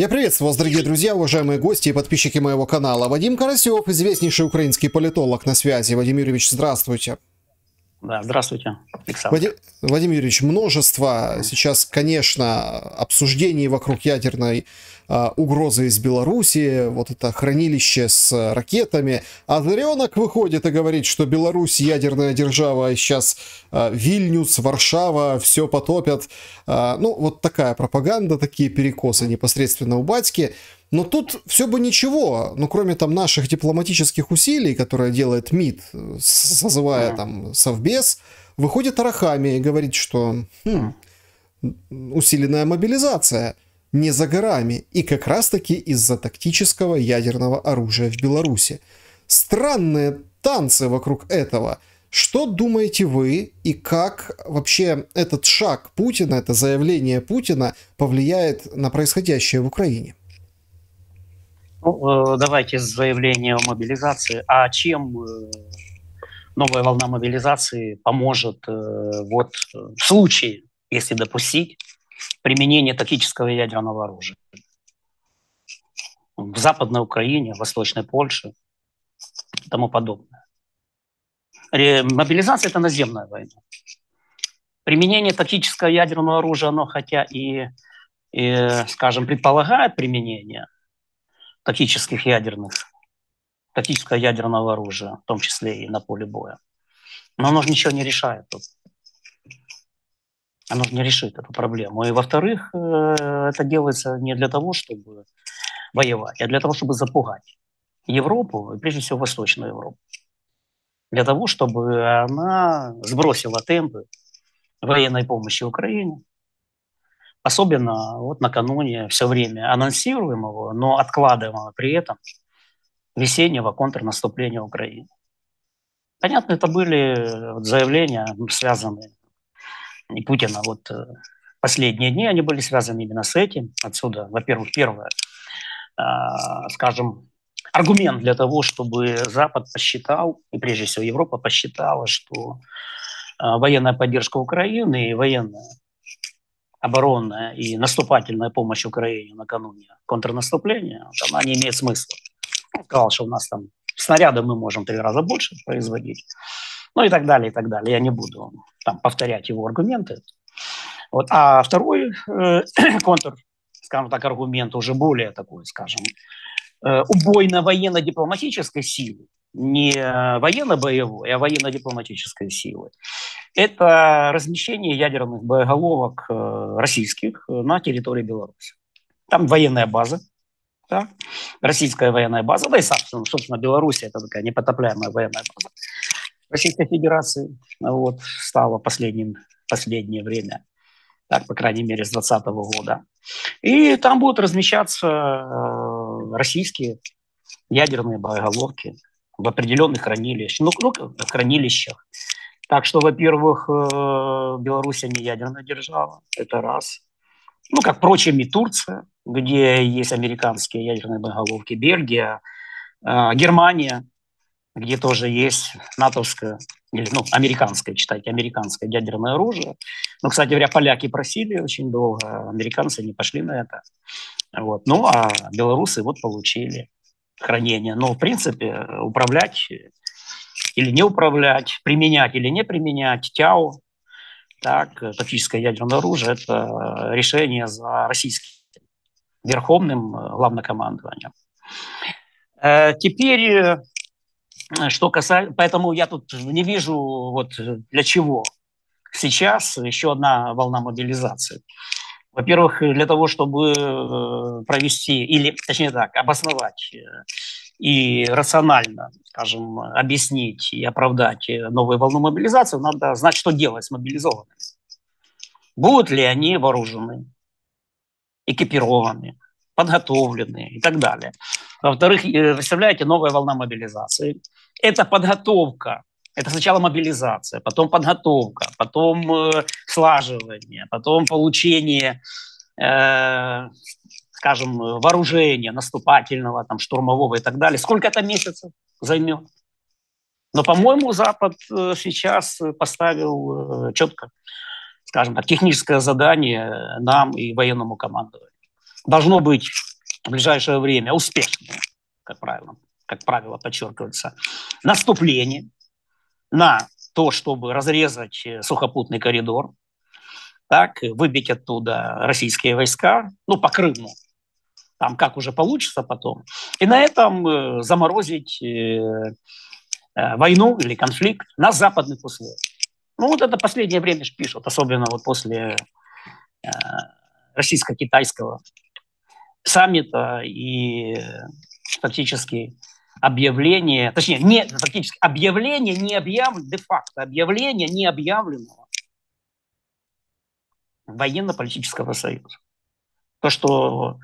Я приветствую вас, дорогие друзья, уважаемые гости и подписчики моего канала. Вадим Карасев, известнейший украинский политолог, на связи. Вадим Юрьевич, здравствуйте. Да, здравствуйте, Александр. Вадим Юрьевич, множество сейчас, конечно, обсуждений вокруг ядерной угрозы из Беларуси, вот это хранилище с ракетами. Озаренок выходит и говорит, что Беларусь ядерная держава, и сейчас Вильнюс, Варшава, все потопят. Ну, вот такая пропаганда, такие перекосы непосредственно у батьки. Но тут все бы ничего, ну, кроме там наших дипломатических усилий, которые делает МИД, созывая там совбез, выходит Арахами и говорит, что усиленная мобилизация не за горами, и как раз-таки из-за тактического ядерного оружия в Беларуси. Странные танцы вокруг этого. Что думаете вы, и как вообще этот шаг Путина, это заявление Путина повлияет на происходящее в Украине? Ну, давайте заявление о мобилизации. А чем новая волна мобилизации поможет вот в случае, если допустить, применение тактического ядерного оружия? В Западной Украине, в Восточной Польше и тому подобное. Мобилизация – это наземная война. Применение тактического ядерного оружия, оно хотя и скажем, предполагает применение тактического ядерного оружия, в том числе и на поле боя. Но оно же ничего не решает тут. Оно же не решит эту проблему. И, во-вторых, это делается не для того, чтобы воевать, а для того, чтобы запугать Европу, и прежде всего Восточную Европу. Для того, чтобы она сбросила темпы военной помощи Украине. Особенно вот накануне все время анонсируемого, но откладываемого при этом весеннего контрнаступления Украины. Понятно, это были заявления, связанные и Путина. Вот последние дни они были связаны именно с этим. Отсюда, во-первых, первое, скажем, аргумент для того, чтобы Запад посчитал, и прежде всего Европа посчитала, что военная поддержка Украины и военная оборонная и наступательная помощь Украине накануне контрнаступления, вот она не имеет смысла. Он сказал, что у нас там снаряды мы можем 3 раза больше производить, ну и так далее, и так далее. Я не буду там повторять его аргументы. Вот. А второй контр, скажем так, аргумент уже более такой, скажем, убойно-военно-дипломатической силы, не военно-боевой, а военно-дипломатической силы. Это размещение ядерных боеголовок российских на территории Беларуси. Там военная база, да? Российская военная база, да и, собственно, Беларусь – это такая непотопляемая военная база Российской Федерации, вот, стала последнее время, так, по крайней мере, с 2020 года. И там будут размещаться российские ядерные боеголовки в определенных хранилищах. Ну, в хранилищах. Так что, во-первых, Беларусь не ядерная держава, это раз. Ну, как, впрочем, и Турция, где есть американские ядерные боеголовки, Бельгия, Германия, где тоже есть натовское, или, ну, американское, читайте, американское ядерное оружие. Ну, кстати говоря, поляки просили очень долго, американцы не пошли на это. Вот. Ну, а белорусы вот получили хранение. Но, в принципе, управлять или не управлять, применять или не применять ТЯО, так, тактическое ядерное оружие, это решение за российским верховным главнокомандованием. Теперь, что касается... Поэтому я тут не вижу, вот для чего сейчас еще одна волна мобилизации. Во-первых, для того, чтобы провести, или, точнее так, обосновать и рационально, скажем, объяснить и оправдать новую волну мобилизации, надо знать, что делать с мобилизованными. Будут ли они вооружены, экипированы, подготовлены и так далее. Во-вторых, представляете, новая волна мобилизации – это подготовка. Это сначала мобилизация, потом подготовка, потом слаживание, потом получение, скажем, вооружения наступательного, там, штурмового и так далее. Сколько это месяцев займет? Но, по-моему, Запад сейчас поставил четко, скажем так, техническое задание нам и военному командованию. Должно быть в ближайшее время, успешное, как правило, подчеркивается, наступление на то, чтобы разрезать сухопутный коридор, так, выбить оттуда российские войска, ну, по Крыму, там как уже получится потом, и на этом заморозить войну или конфликт на западных условиях. Ну, вот это последнее время пишут, особенно вот после российско-китайского саммита и фактически объявление, точнее, не, фактически объявление не объявлено, де-факто объявление не объявленного военно-политического союза. То, что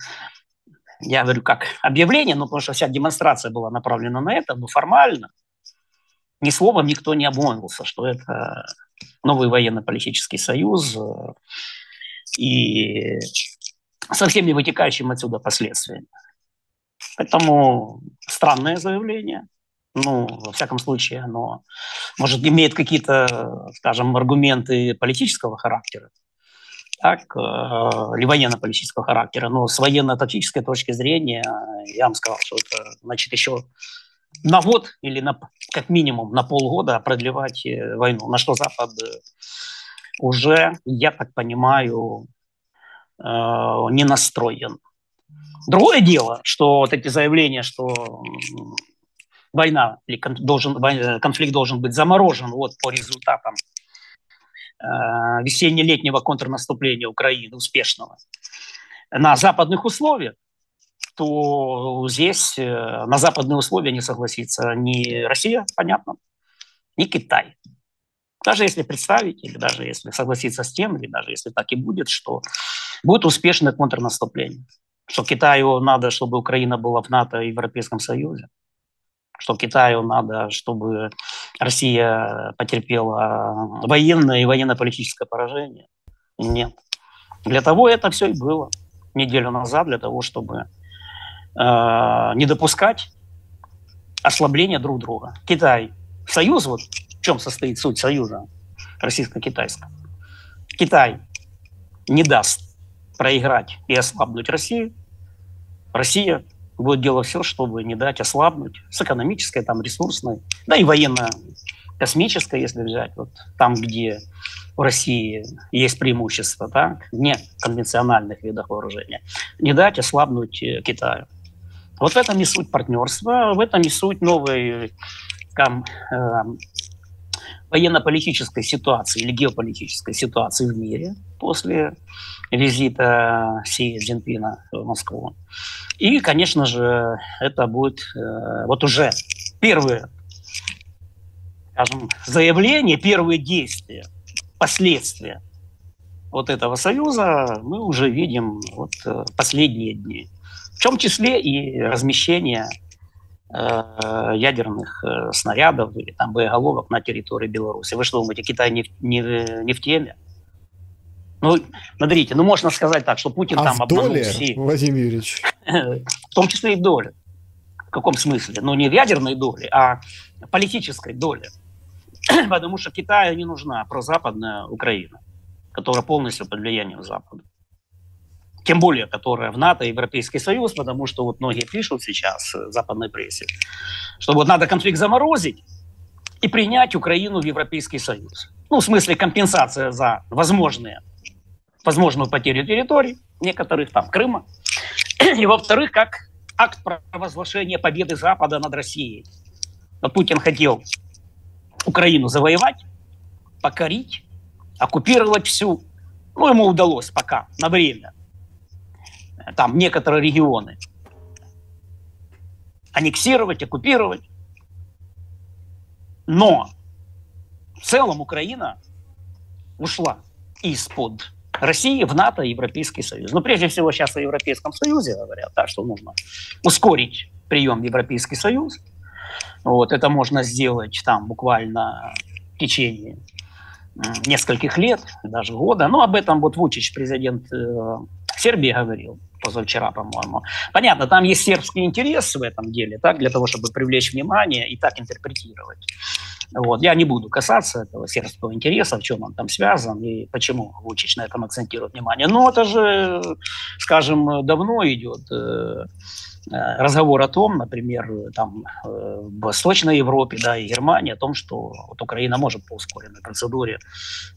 я говорю как объявление, ну, потому что вся демонстрация была направлена на это, но формально ни словом никто не обмолвился, что это новый военно-политический союз и со всеми вытекающими отсюда последствиями. Поэтому странное заявление. Ну, во всяком случае, оно, может, имеет какие-то, скажем, аргументы политического характера, так, или военно-политического характера. Но с военно-тактической точки зрения, я вам сказал, что это, значит, еще на год или на, как минимум на полгода продлевать войну. На что Запад уже, я так понимаю, не настроен. Другое дело, что вот эти заявления, что война или конфликт должен быть заморожен вот по результатам весенне-летнего контрнаступления Украины успешного на западных условиях, то здесь на западные условия не согласится ни Россия, понятно, ни Китай. Даже если представить, или даже если согласиться с тем, или даже если так и будет, что будет успешное контрнаступление. Что Китаю надо, чтобы Украина была в НАТО и в Европейском Союзе. Что Китаю надо, чтобы Россия потерпела военное и военно-политическое поражение. Нет. Для того это все и было неделю назад, для того, чтобы не допускать ослабления друг друга. Китай. Союз, вот в чем состоит суть союза российско-китайского. Китай не даст проиграть и ослабнуть Россию. Россия будет делать все, чтобы не дать ослабнуть с экономической, там, ресурсной, да и военно-космической, если взять, вот там, где у России есть преимущество, так, не конвенциональных видах вооружения, не дать ослабнуть Китаю. Вот в этом и суть партнерства, в этом и суть новой военно-политической ситуации или геополитической ситуации в мире после визита Си Цзиньпина в Москву. И, конечно же, это будет вот уже первые, скажем, заявления, первые действия, последствия вот этого союза мы уже видим вот последние дни. В том числе и размещение ядерных снарядов или там боеголовок на территории Беларуси. Вы что думаете, Китай не в теме? Ну, смотрите, ну можно сказать так, что Путин там обманул всех. Вадим Юрьевич. В том числе и в доле. В каком смысле? Ну, не в ядерной доле, а в политической доле. Потому что Китаю не нужна прозападная Украина, которая полностью под влиянием Запада. Тем более, которая в НАТО и Европейский Союз, потому что вот многие пишут сейчас в западной прессе, что вот надо конфликт заморозить и принять Украину в Европейский Союз. Ну, в смысле компенсация за возможную потерю территорий, некоторых там Крыма. И, во-вторых, как акт провозглашения победы Запада над Россией. Вот Путин хотел Украину завоевать, покорить, оккупировать всю. Ну, ему удалось пока, на время. Там некоторые регионы аннексировать, оккупировать. Но в целом Украина ушла из-под России в НАТО и Европейский Союз. Но прежде всего сейчас о Европейском Союзе говорят, да, что нужно ускорить прием в Европейский Союз. Вот, это можно сделать там буквально в течение нескольких лет, даже года. Но об этом вот Вучич, президент Сербии, говорил позавчера, по-моему. Понятно, там есть сербский интерес в этом деле, так, для того, чтобы привлечь внимание и так интерпретировать Вот. Я не буду касаться этого сербского интереса, в чем он там связан и почему Вучич на этом акцентирует внимание. Но это же, скажем, давно идет разговор о том, например, там, в Восточной Европе, да, и Германии, о том, что вот Украина может по ускоренной процедуре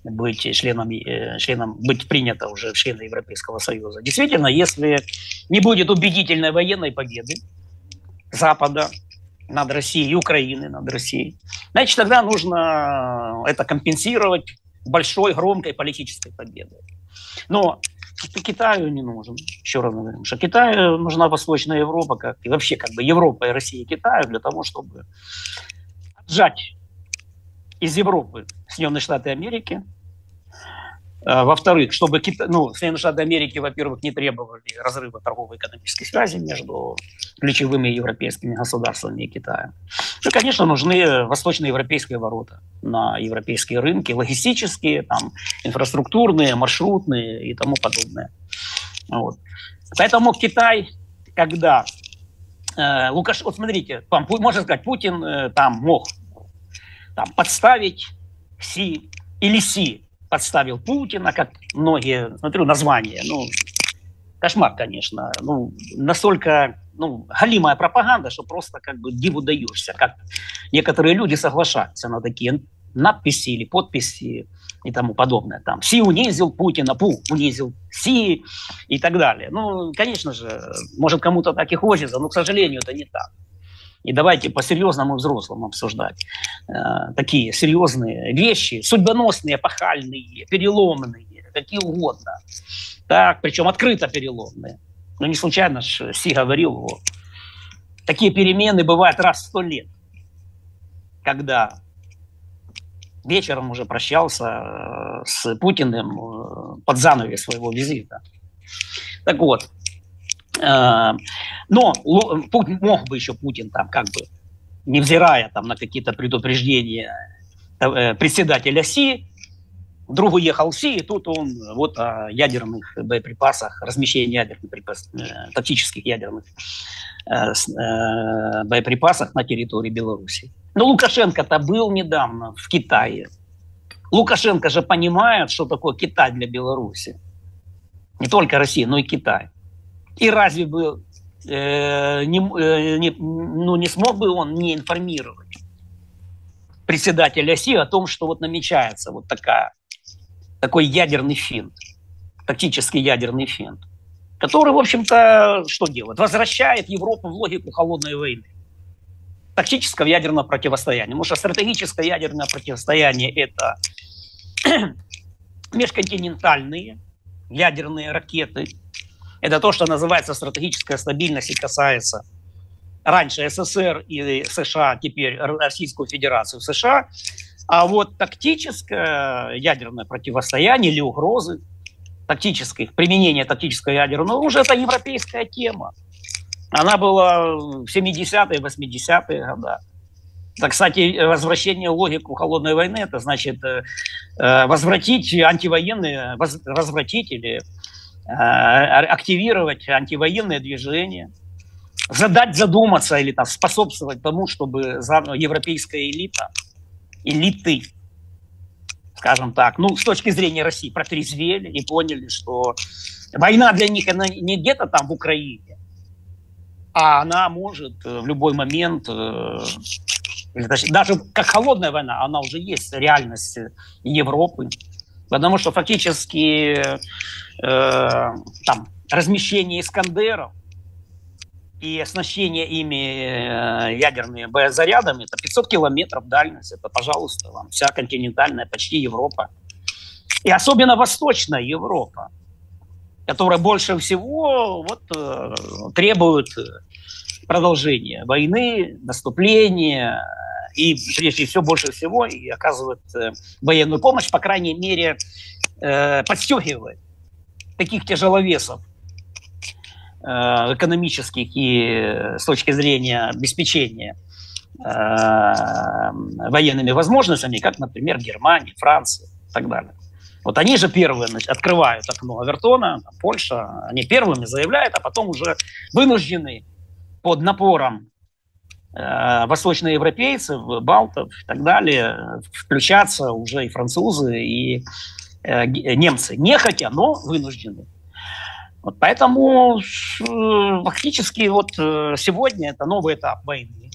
быть быть принята уже в члены Европейского Союза. Действительно, если не будет убедительной военной победы Запада над Россией, Украины над Россией, значит, тогда нужно это компенсировать большой, громкой политической победой. Но Китаю не нужен, еще раз говорим, что Китаю нужна Восточная Европа, как, и вообще как бы Европа и Россия и Китаю для того, чтобы отжать из Европы Соединенные Штаты Америки. Во-вторых, чтобы Соединенные Штаты Америки, во-первых, не требовали разрыва торгово-экономической связи между ключевыми европейскими государствами и Китаем. И, конечно, нужны восточноевропейские ворота на европейские рынки, логистические, там, инфраструктурные, маршрутные и тому подобное. Вот. Поэтому Китай, когда вот смотрите, там, можно сказать, Путин там мог там подставить Си или Си подставил Путина, как многие, смотрю, названия, кошмар, конечно, настолько, галимая пропаганда, что просто как бы диву даешься, как некоторые люди соглашаются на такие надписи или подписи и тому подобное, там, Си унизил Путина, Пу унизил Си и так далее. Конечно же, может, кому-то так и хочется, но, к сожалению, это не так. И давайте по-серьезному взрослым обсуждать такие серьезные вещи, судьбоносные, эпохальные, переломные, какие угодно. Так, причем открыто переломные. Не случайно же Си говорил, вот, такие перемены бывают раз в 100 лет, когда вечером уже прощался с Путиным под занавес своего визита. Так вот. Но мог бы еще Путин, там, как бы, невзирая там, на какие-то предупреждения председателя Си, вдруг уехал Си, и тут он вот о ядерных боеприпасах, размещении ядерных боеприпасов, тактических ядерных боеприпасах на территории Беларуси. Но Лукашенко-то был недавно в Китае. Лукашенко же понимает, что такое Китай для Беларуси. Не только Россия, но и Китай. И разве бы не смог бы он не информировать председателя Си о том, что вот намечается вот такой ядерный финт, тактический ядерный финт, который, в общем-то, что делает? Возвращает Европу в логику холодной войны, тактического ядерного противостояния. Потому что стратегическое ядерное противостояние – это межконтинентальные ядерные ракеты. Это то, что называется стратегическая стабильность и касается раньше СССР и США, теперь Российскую Федерацию США. А вот тактическое ядерное противостояние или угрозы тактических, применение тактического ядерного оружия – это европейская тема. Она была в 70-е, 80-е годы. Так, кстати, возвращение логику холодной войны – это значит возвратить антивоенные, возвратить или активировать антивоенные движения, задать задуматься или там, способствовать тому, чтобы европейская элиты, скажем так, с точки зрения России, протрезвели и поняли, что война для них она не где-то там в Украине, а она может в любой момент, даже как холодная война, она уже есть реальность Европы. Потому что фактически там, размещение «Искандеров» и оснащение ими ядерными боезарядами – это 500 километров дальность. Это, пожалуйста, вам вся континентальная, почти Европа. И особенно Восточная Европа, которая больше всего вот, требует продолжения войны, наступления. И, прежде всего, больше всего и оказывает военную помощь, по крайней мере, подстегивает таких тяжеловесов экономических и с точки зрения обеспечения военными возможностями, как, например, Германия, Франция и так далее. Вот они же первые открывают окно Овертона, Польша, они первыми заявляют, а потом уже вынуждены под напором восточноевропейцев, балтов и так далее, включаться уже и французы, и немцы. Нехотя, но вынуждены. Вот поэтому фактически вот сегодня это новый этап войны.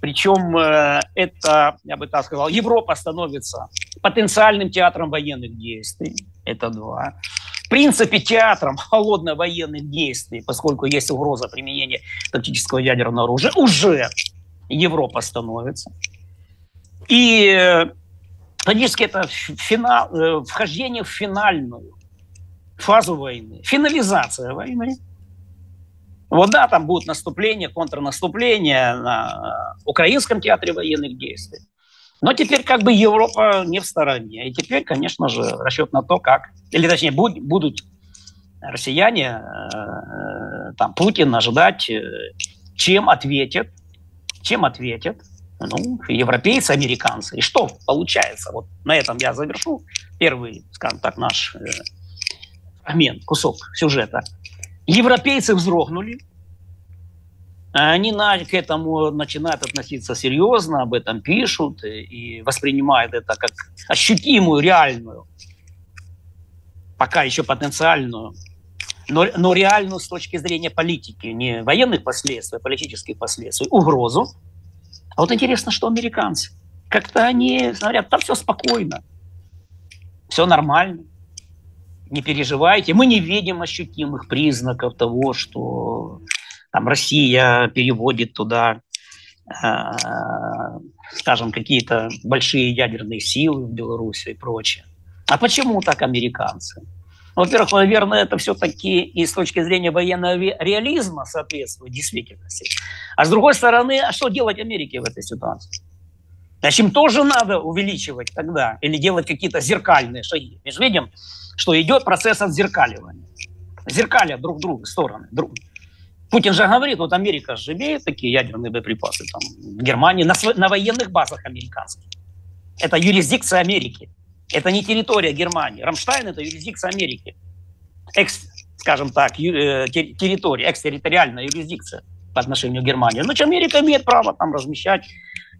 Причем это, я бы так сказал, Европа становится потенциальным театром военных действий. Это два. В принципе, театром холодно-военных действий, поскольку есть угроза применения тактического ядерного оружия, уже Европа становится. И фактически это финал, вхождение в финальную фазу войны, финализация войны. Вот да, там будут наступления, контрнаступления на украинском театре военных действий. Но теперь как бы Европа не в стороне. И теперь, конечно же, расчет на то, как... Или точнее, будут россияне, там, Путин ожидать, чем ответят ну, европейцы, американцы. И что получается? Вот на этом я завершу первый, скажем так, наш момент, кусок сюжета. Европейцы вздрогнули. Они к этому начинают относиться серьезно, об этом пишут и воспринимают это как ощутимую, реальную, пока еще потенциальную, но реальную с точки зрения политики, не военных последствий, а политических последствий, угрозу. А вот интересно, что американцы. Как-то они говорят, там все спокойно, все нормально. Не переживайте, мы не видим ощутимых признаков того, что там Россия переводит туда, скажем, какие-то большие ядерные силы в Беларуси и прочее. А почему так американцы? Во-первых, наверное, это все-таки и с точки зрения военного реализма соответствует действительности. А с другой стороны, а что делать Америке в этой ситуации? Значит, им тоже надо увеличивать тогда или делать какие-то зеркальные шаги. Мы же видим, что идет процесс отзеркаливания. Зеркалят друг друга, стороны. Путин же говорит, вот Америка же имеет такие ядерные боеприпасы там, в Германии, на военных базах американских. Это юрисдикция Америки. Это не территория Германии. Рамштайн – это юрисдикция Америки. Скажем так, территория, экстерриториальная юрисдикция по отношению к Германии. Значит, Америка имеет право там размещать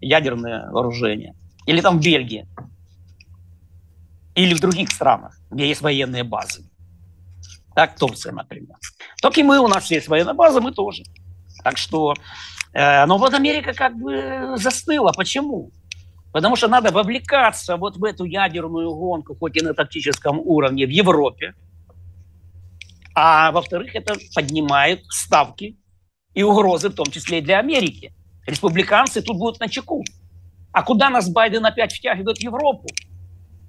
ядерное вооружение. Или там в Бельгии. Или в других странах, где есть военные базы. Так, Турция, например. Так и мы, у нас есть военная база, мы тоже. Так что, но вот Америка как бы застыла. Почему? Потому что надо вовлекаться вот в эту ядерную гонку, хоть и на тактическом уровне, в Европе. А во-вторых, это поднимает ставки и угрозы, в том числе и для Америки. Республиканцы тут будут начеку. А куда нас Байден опять втягивает в Европу?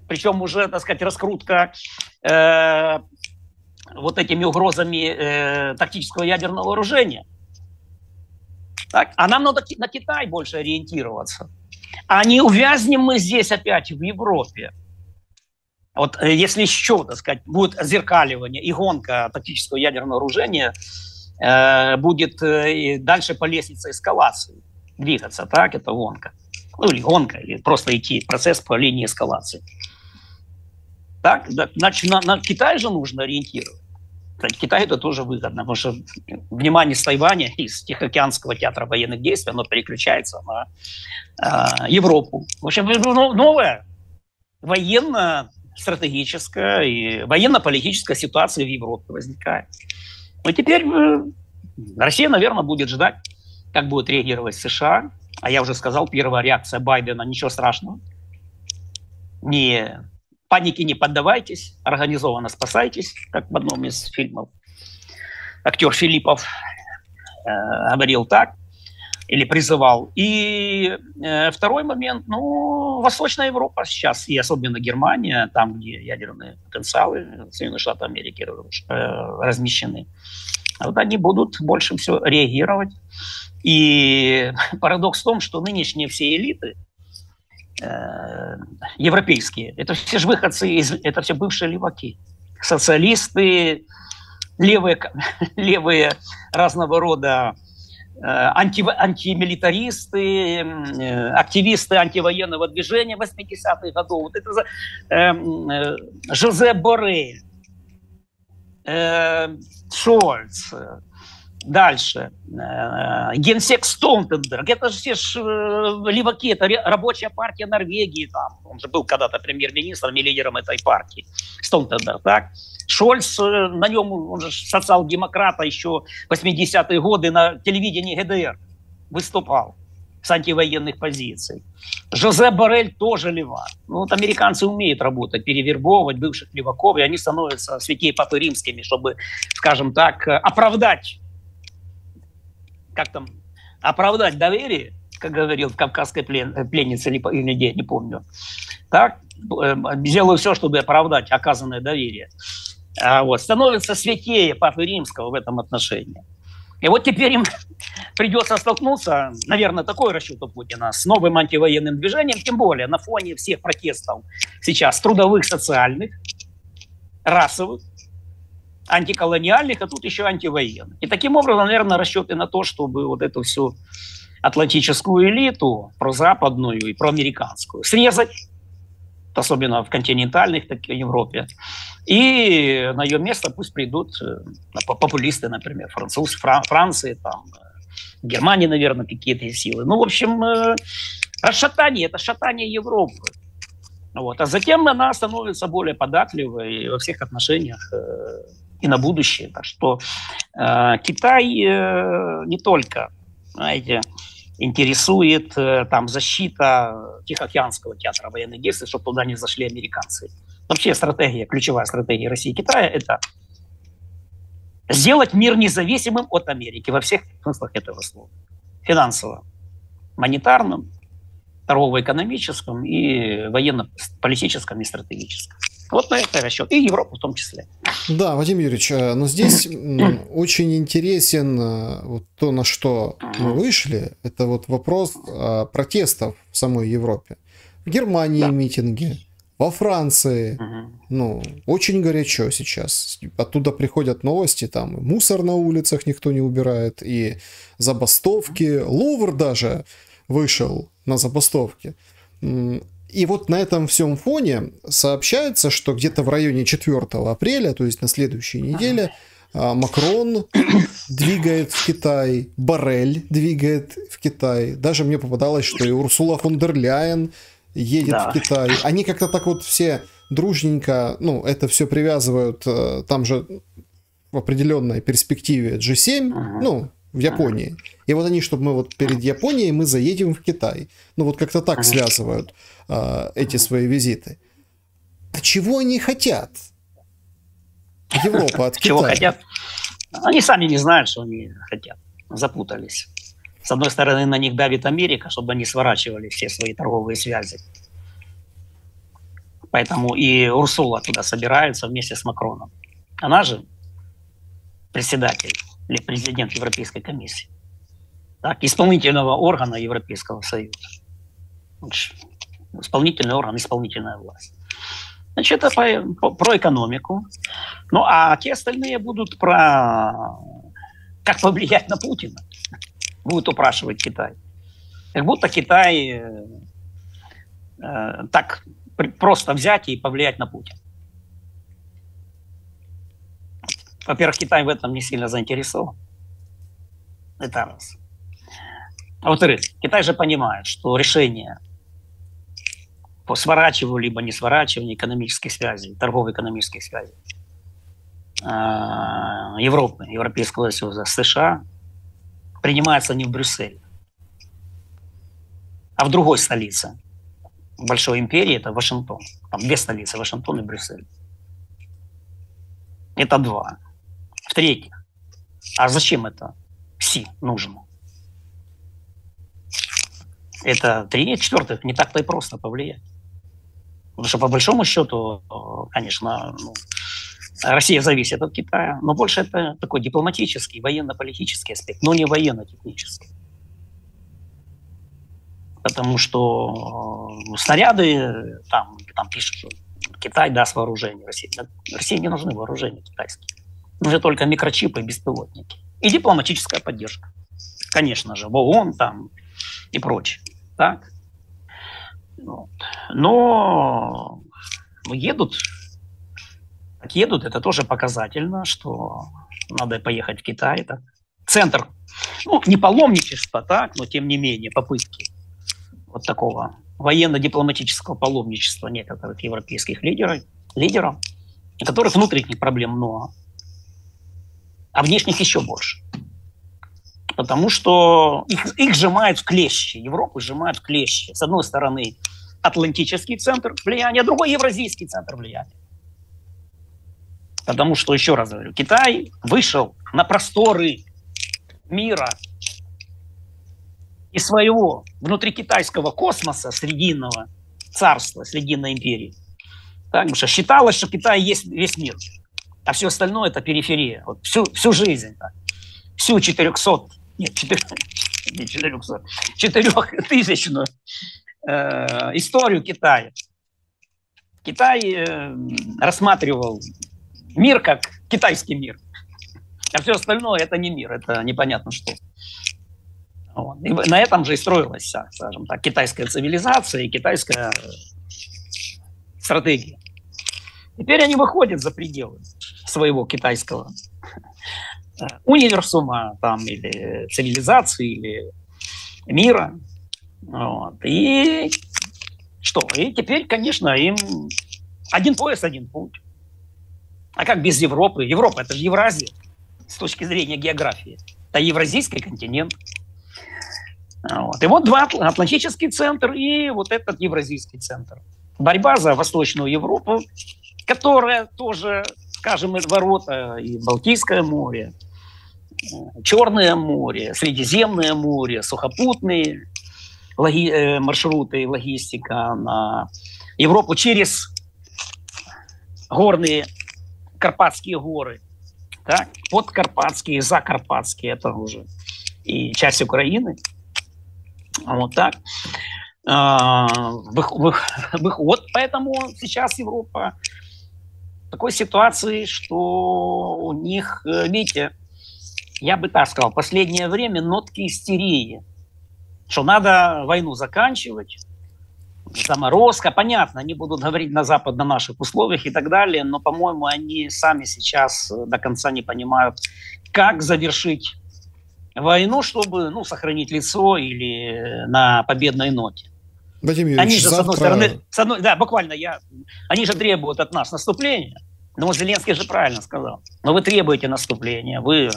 Причем уже, так сказать, раскрутка вот этими угрозами тактического ядерного вооружения. Так? А нам надо на Китай больше ориентироваться. А не увязнем мы здесь опять в Европе. Вот если еще, так сказать, будет озеркаливание и гонка тактического ядерного вооружения, будет дальше по лестнице эскалации двигаться, так, это гонка. Ну, или гонка, или просто идти процесс по линии эскалации. Так, значит, на Китай же нужно ориентировать. Кстати, Китаю это тоже выгодно, потому что внимание с Тайваня, из Тихоокеанского театра военных действий, оно переключается на Европу. В общем, новая военно-стратегическая и военно-политическая ситуация в Европе возникает. И теперь Россия, наверное, будет ждать, как будет реагировать США. А я уже сказал, первая реакция Байдена – ничего страшного. Не... Панике не поддавайтесь, организованно спасайтесь, как в одном из фильмов актер Филиппов говорил так, или призывал. И второй момент, ну, Восточная Европа сейчас, и особенно Германия, там, где ядерные потенциалы Соединенных Штатов Америки размещены, вот они будут больше всего реагировать. И парадокс в том, что нынешние все элиты, европейские. Это все же выходцы, это все бывшие леваки. Социалисты, левые разного рода антимилитаристы, активисты антивоенного движения 80-х годов. Вот это Жозеп Боррель, Шольц, Дальше. Генсек Столтенберг. Это же все леваки, это рабочая партия Норвегии. Там. Он же был когда-то премьер-министром и лидером этой партии. Столтенберг, так? Шольц, на нем, он же социал-демократа еще в 80-е годы на телевидении ГДР выступал с антивоенных позиций. Жозе Боррель тоже левак. Ну, вот американцы умеют работать, перевербовывать бывших леваков, и они становятся святей папы римскими, чтобы, скажем так, оправдать доверие, как говорил в «Кавказской пленнице», или где, не помню. Так, сделаю все, чтобы оправдать оказанное доверие. Вот. Становится святее Папы Римского в этом отношении. И вот теперь им придется столкнуться, наверное, такой расчет у Путина, с новым антивоенным движением, тем более на фоне всех протестов сейчас трудовых, социальных, расовых, антиколониальных, а тут еще антивоенных. И таким образом, наверное, расчеты на то, чтобы вот эту всю атлантическую элиту, прозападную и проамериканскую, срезать, особенно в континентальных, так и Европе. И на ее место пусть придут популисты, например, французы, Франции, там, Германии, наверное, какие-то силы. Ну, в общем, расшатание, это шатание Европы. Вот. А затем она становится более податливой во всех отношениях и на будущее. Так что Китай не только, знаете, интересует там защита Тихоокеанского театра военных действий, чтобы туда не зашли американцы. Вообще стратегия, ключевая стратегия России и Китая – это сделать мир независимым от Америки во всех смыслах этого слова. Финансово, монетарном, торгово-экономическом и военно-политическом и стратегическом. Вот на это расчет. И Европу в том числе. Да, Вадим Юрьевич, но здесь очень интересен вот то, на что мы вышли, это вот вопрос протестов в самой Европе. В Германии митинги, во Франции, ну, очень горячо сейчас. Оттуда приходят новости, там мусор на улицах никто не убирает, и забастовки. Лувр даже вышел на забастовки. И вот на этом всем фоне сообщается, что где-то в районе 4 апреля, то есть на следующей неделе, Макрон двигает в Китай, Боррель двигает в Китай. Даже мне попадалось, что и Урсула фон дер Ляйен едет в Китай. Они как-то так вот все дружненько, ну, это все привязывают, там же в определенной перспективе G7, ну, в Японии. И вот они, чтобы мы вот перед Японией, мы заедем в Китай. Ну вот как-то так связывают эти свои визиты. А чего они хотят? Европа от Китая. Чего хотят? Они сами не знают, что они хотят. Запутались. С одной стороны, на них давит Америка, чтобы они сворачивали все свои торговые связи. Поэтому и Урсула туда собирается вместе с Макроном. Она же председатель или президент Европейской комиссии, так, исполнительного органа Европейского союза. Исполнительный орган, исполнительная власть. Значит, это про экономику. Ну, а те остальные будут про как повлиять на Путина. Будут упрашивать Китай. Как будто Китай так просто взять и повлиять на Путина. Во-первых, Китай в этом не сильно заинтересован. Это раз. А во-вторых, Китай же понимает, что решение по сворачиванию либо не сворачиванию экономических связей, торгово-экономических связей Европы, Европейского союза, США принимается не в Брюсселе, а в другой столице большой империи, это Вашингтон. Там две столицы, Вашингтон и Брюссель. Это два. В-третьих, а зачем это Си нужно? Это три. В-четвертых, не так-то и просто повлиять. Потому что по большому счету, конечно, ну, Россия зависит от Китая, но больше это такой дипломатический, военно-политический аспект, но не военно-технический. Потому что снаряды, там пишут, что Китай даст вооружение России. России не нужны вооружения китайские. Нужны только микрочипы и беспилотники. И дипломатическая поддержка. Конечно же, в ООН там и прочее. Так? Вот. Но едут, так едут, это тоже показательно, что надо поехать в Китай. Так? центр, ну, не паломничества, так, но тем не менее попытки вот такого военно-дипломатического паломничества некоторых европейских лидеров, у которых внутренних проблем много, а внешних еще больше. Потому что их сжимают в клещи, Европу сжимают в клещи. С одной стороны, атлантический центр влияния, а другой евразийский центр влияния. Потому что, еще раз говорю, Китай вышел на просторы мира из своего внутрикитайского космоса, срединного царства, срединной империи. Так, потому что считалось, что Китай есть весь мир, а все остальное – это периферия. Вот всю жизнь, так, всю 400-тысячную историю Китая. Китай рассматривал мир как китайский мир, а все остальное – это не мир, это непонятно что. Вот. И на этом же и строилась, скажем так, китайская цивилизация и китайская стратегия. Теперь они выходят за пределы своего китайского универсума, там, или цивилизации, или мира. Вот. И что? И теперь, конечно, им один пояс, один путь. А как без Европы? Европа – это же Евразия с точки зрения географии. Это евразийский континент. Вот. И вот два – Атлантический центр и вот этот Евразийский центр. Борьба за Восточную Европу, которая тоже, скажем, ворота и Балтийское море, Черное море, Средиземное море, сухопутные маршруты и логистика на Европу через горные Карпатские горы, так, подкарпатские, закарпатские, это уже и часть Украины. Вот так. Вот поэтому сейчас Европа в такой ситуации, что у них, видите, я бы так сказал, в последнее время нотки истерии, что надо войну заканчивать, заморозка, понятно, они будут говорить на Запад на наших условиях и так далее, но, по-моему, они сами сейчас до конца не понимают, как завершить войну, чтобы, ну, сохранить лицо или на победной ноте. Вадим Юрьевич, они же, завтра... с одной стороны, да, буквально, они же требуют от нас наступления. Но Зеленский же правильно сказал. Но вы требуете наступления, вы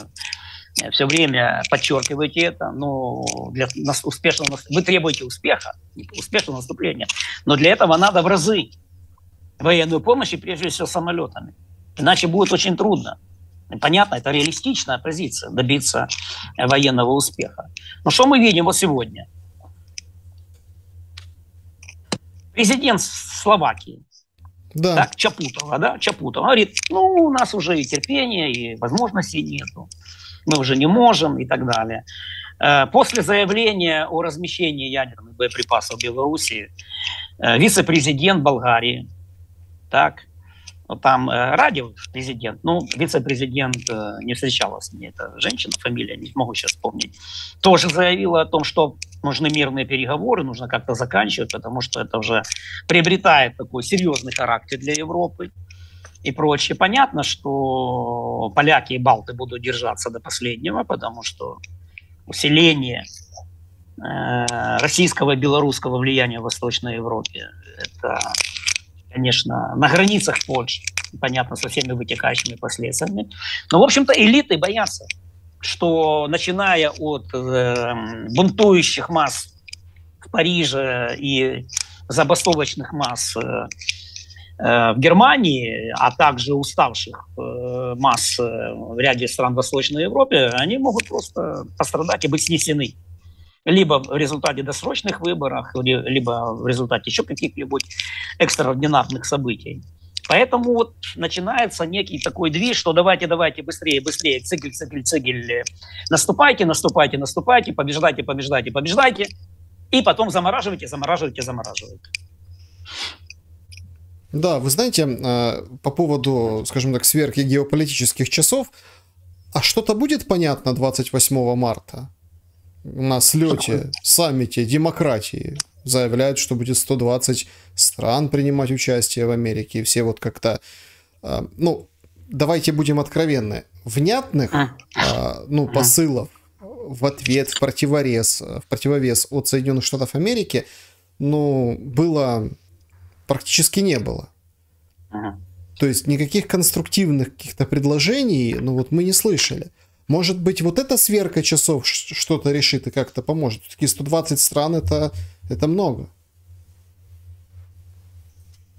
все время подчеркиваете это, но для успешного вы требуете успеха, успешного наступления. Но для этого надо в разы военную помощь, и прежде всего самолетами. Иначе будет очень трудно. Понятно, это реалистичная позиция, добиться военного успеха. Но что мы видим вот сегодня? Президент Словакии, да. Так, Чапутова, говорит, ну, у нас уже и терпения, и возможностей нету, мы уже не можем и так далее. После заявления о размещении ядерных боеприпасов в Беларуси вице-президент Болгарии, так, там Радев, президент, ну, вице-президент, не встречалась мне эта женщина, фамилия, не могу сейчас вспомнить, тоже заявила о том, что нужны мирные переговоры, нужно как-то заканчивать, потому что это уже приобретает такой серьезный характер для Европы и прочее. Понятно, что поляки и балты будут держаться до последнего, потому что усиление российского и белорусского влияния в Восточной Европе – это... конечно, на границах Польши, понятно, со всеми вытекающими последствиями. Но, в общем-то, элиты боятся, что, начиная от бунтующих масс в Париже и забастовочных масс в Германии, а также уставших масс в ряде стран Восточной Европы, они могут просто пострадать и быть снесены. Либо в результате досрочных выборов, либо в результате еще каких-нибудь экстраординарных событий. Поэтому вот начинается некий такой движ, что давайте, быстрее, цигель, наступайте, побеждайте, и потом замораживайте. Да, вы знаете, по поводу, скажем так, сверки геополитических часов, а что-то будет понятно 28 марта? На слете, саммите демократии заявляют, что будет 120 стран принимать участие в Америке. И все вот как-то... ну, давайте будем откровенны. внятных посылов в ответ, в противовес от Соединенных Штатов Америки, было практически не было. То есть никаких конструктивных каких-то предложений, мы не слышали. Может быть, вот эта сверка часов что-то решит и как-то поможет. Все-таки 120 стран это много.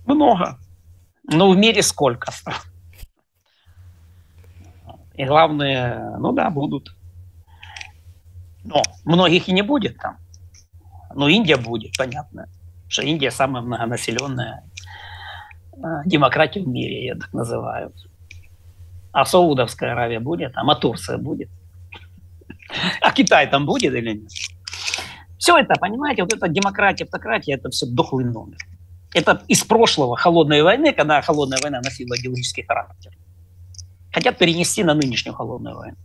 Много. Но в мире сколько стран? И главное, будут. Но многих и не будет там. Но Индия будет, понятно. Потому что Индия самая многонаселенная демократия в мире, я так называю. А Саудовская Аравия будет, а Турция будет. А Китай там будет или нет? Все это, понимаете, вот эта демократия, автократия, это все дохлый номер. Это из прошлого холодной войны, когда холодная война носила идеологический характер. Хотят перенести на нынешнюю холодную войну.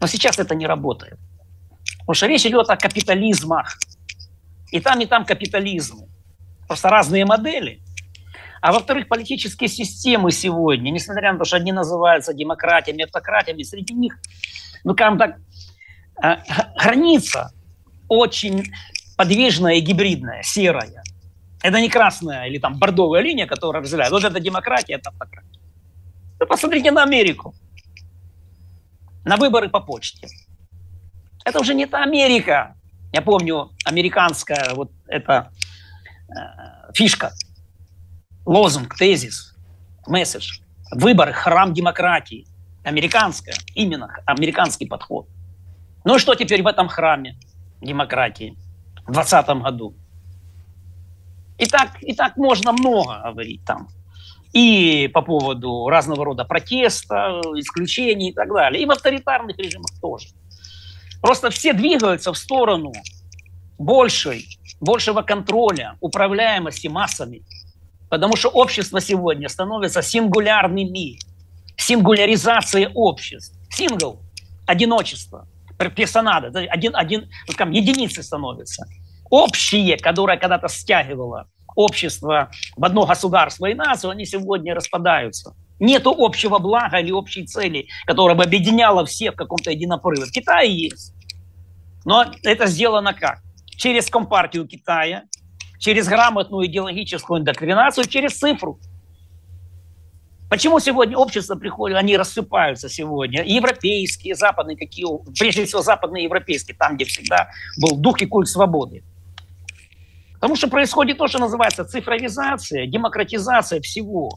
Но сейчас это не работает. Потому что речь идет о капитализмах. И там капитализм. Просто разные модели. А во-вторых, политические системы сегодня, несмотря на то, что они называются демократиями, автократиями, среди них, граница очень подвижная и гибридная, серая. Это не красная или бордовая линия, которая разделяет. Вот это демократия, это автократия. Посмотрите на Америку. На выборы по почте. Это уже не та Америка. Я помню, американская вот эта фишка. Лозунг, тезис, месседж. Выборы, храм демократии. Американская, именно американский подход. Ну и что теперь в этом храме демократии в 2020 году? И так можно много говорить там. И по поводу разного рода протеста, исключений и так далее. И в авторитарных режимах тоже. Просто все двигаются в сторону большего контроля, управляемости массами. Потому что общество сегодня становится сингулярными. Сингуляризация обществ. Сингл – одиночество. Персонада – единицы становятся. Общие, которое когда-то стягивало общество в одно государство и нацию, они сегодня распадаются. Нету общего блага или общей цели, которая бы объединяла всех в каком-то единопорыве. В Китае есть. Но это сделано как? Через Компартию Китая, через грамотную идеологическую индоктринацию, через цифру. Почему сегодня общество приходит, они рассыпаются сегодня? Европейские, западные, какие, прежде всего западные, европейские, там, где всегда был дух и культ свободы. Потому что происходит то, что называется цифровизация, демократизация всего.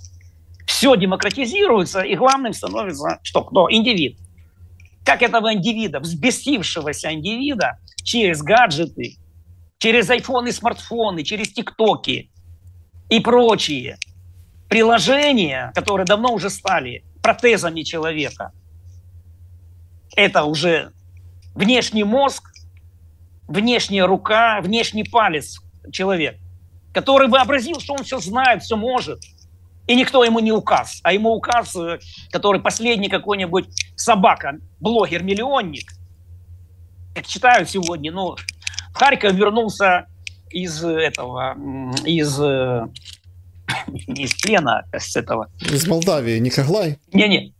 Все демократизируется, и главным становится что? Кто? Индивид. Как этого индивида, взбесившегося индивида, через гаджеты, через айфоны, смартфоны, через тиктоки и прочие приложения, которые давно уже стали протезами человека. Это уже внешний мозг, внешняя рука, внешний палец человека, который вообразил, что он все знает, все может, и никто ему не указ. А ему указ, который последний какой-нибудь собака, блогер-миллионник, как читаю сегодня, в Харьков вернулся из Молдавии, Николай? Нет,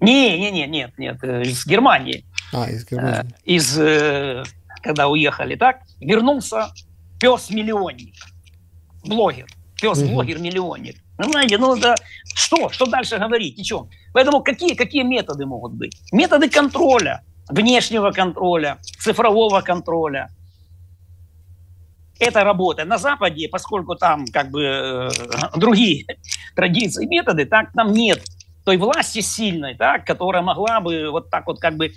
из Германии. Из Германии. Когда уехали, вернулся пес-миллионник, блогер, пес-блогер-миллионник. Знаете, что дальше говорить, ничего. Поэтому какие методы могут быть? Методы контроля, внешнего контроля, цифрового контроля. Это работает. На Западе, поскольку там другие традиции, методы, там нет той власти сильной, которая могла бы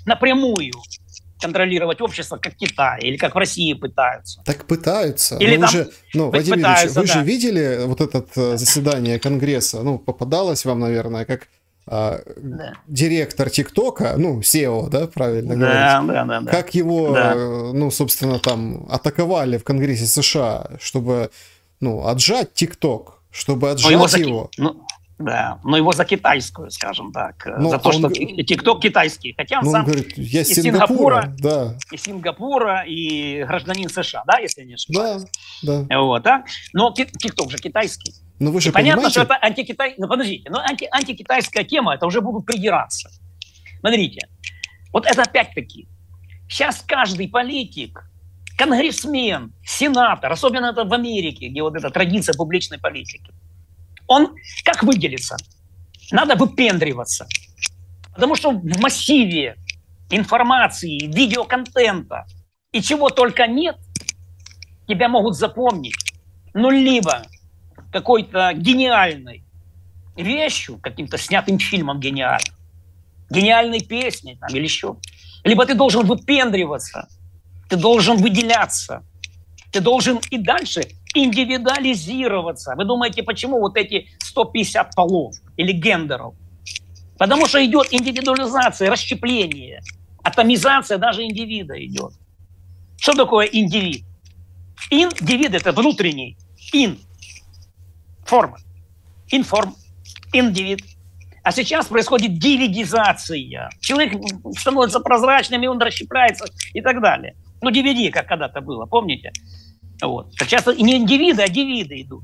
напрямую контролировать общество, как Китай, или как в России пытаются. Так пытаются. Или Вадим Юрьевич, вы же видели вот это заседание Конгресса? Попадалось вам, наверное, как директор ТикТока, SEO, правильно говорить? Да. Как его, собственно, атаковали в Конгрессе США, чтобы, отжать ТикТок, чтобы отжать его. Но его за китайскую, скажем так. За то, что ТикТок китайский. Хотя он сам говорит, я из Сингапура, и гражданин США, если не ошибаюсь. Да. Но ТикТок же китайский. Вы же понимаете? Понятно, что это антикитайская тема, это уже будут придираться. Смотрите, вот это опять-таки, сейчас каждый политик, конгрессмен, сенатор, особенно это в Америке, где вот эта традиция публичной политики, он как выделится? Надо выпендриваться. Потому что в массиве информации, видеоконтента и чего только нет, тебя могут запомнить, ну, либо какой-то гениальной вещью, каким-то снятым фильмом гениальным, гениальной песней там, или еще. Либо ты должен выпендриваться, ты должен выделяться, ты должен и дальше индивидуализироваться. Вы думаете, почему вот эти 150 полов или гендеров? Потому что идет индивидуализация, расщепление, атомизация даже индивида идет. Что такое индивид? Индивид – это внутренний, форма, информ, индивид. А сейчас происходит дивидизация. Человек становится прозрачным, и он расщепляется и так далее. Ну, DVD, как когда-то было, помните? Вот. Сейчас не индивиды, а дивиды идут.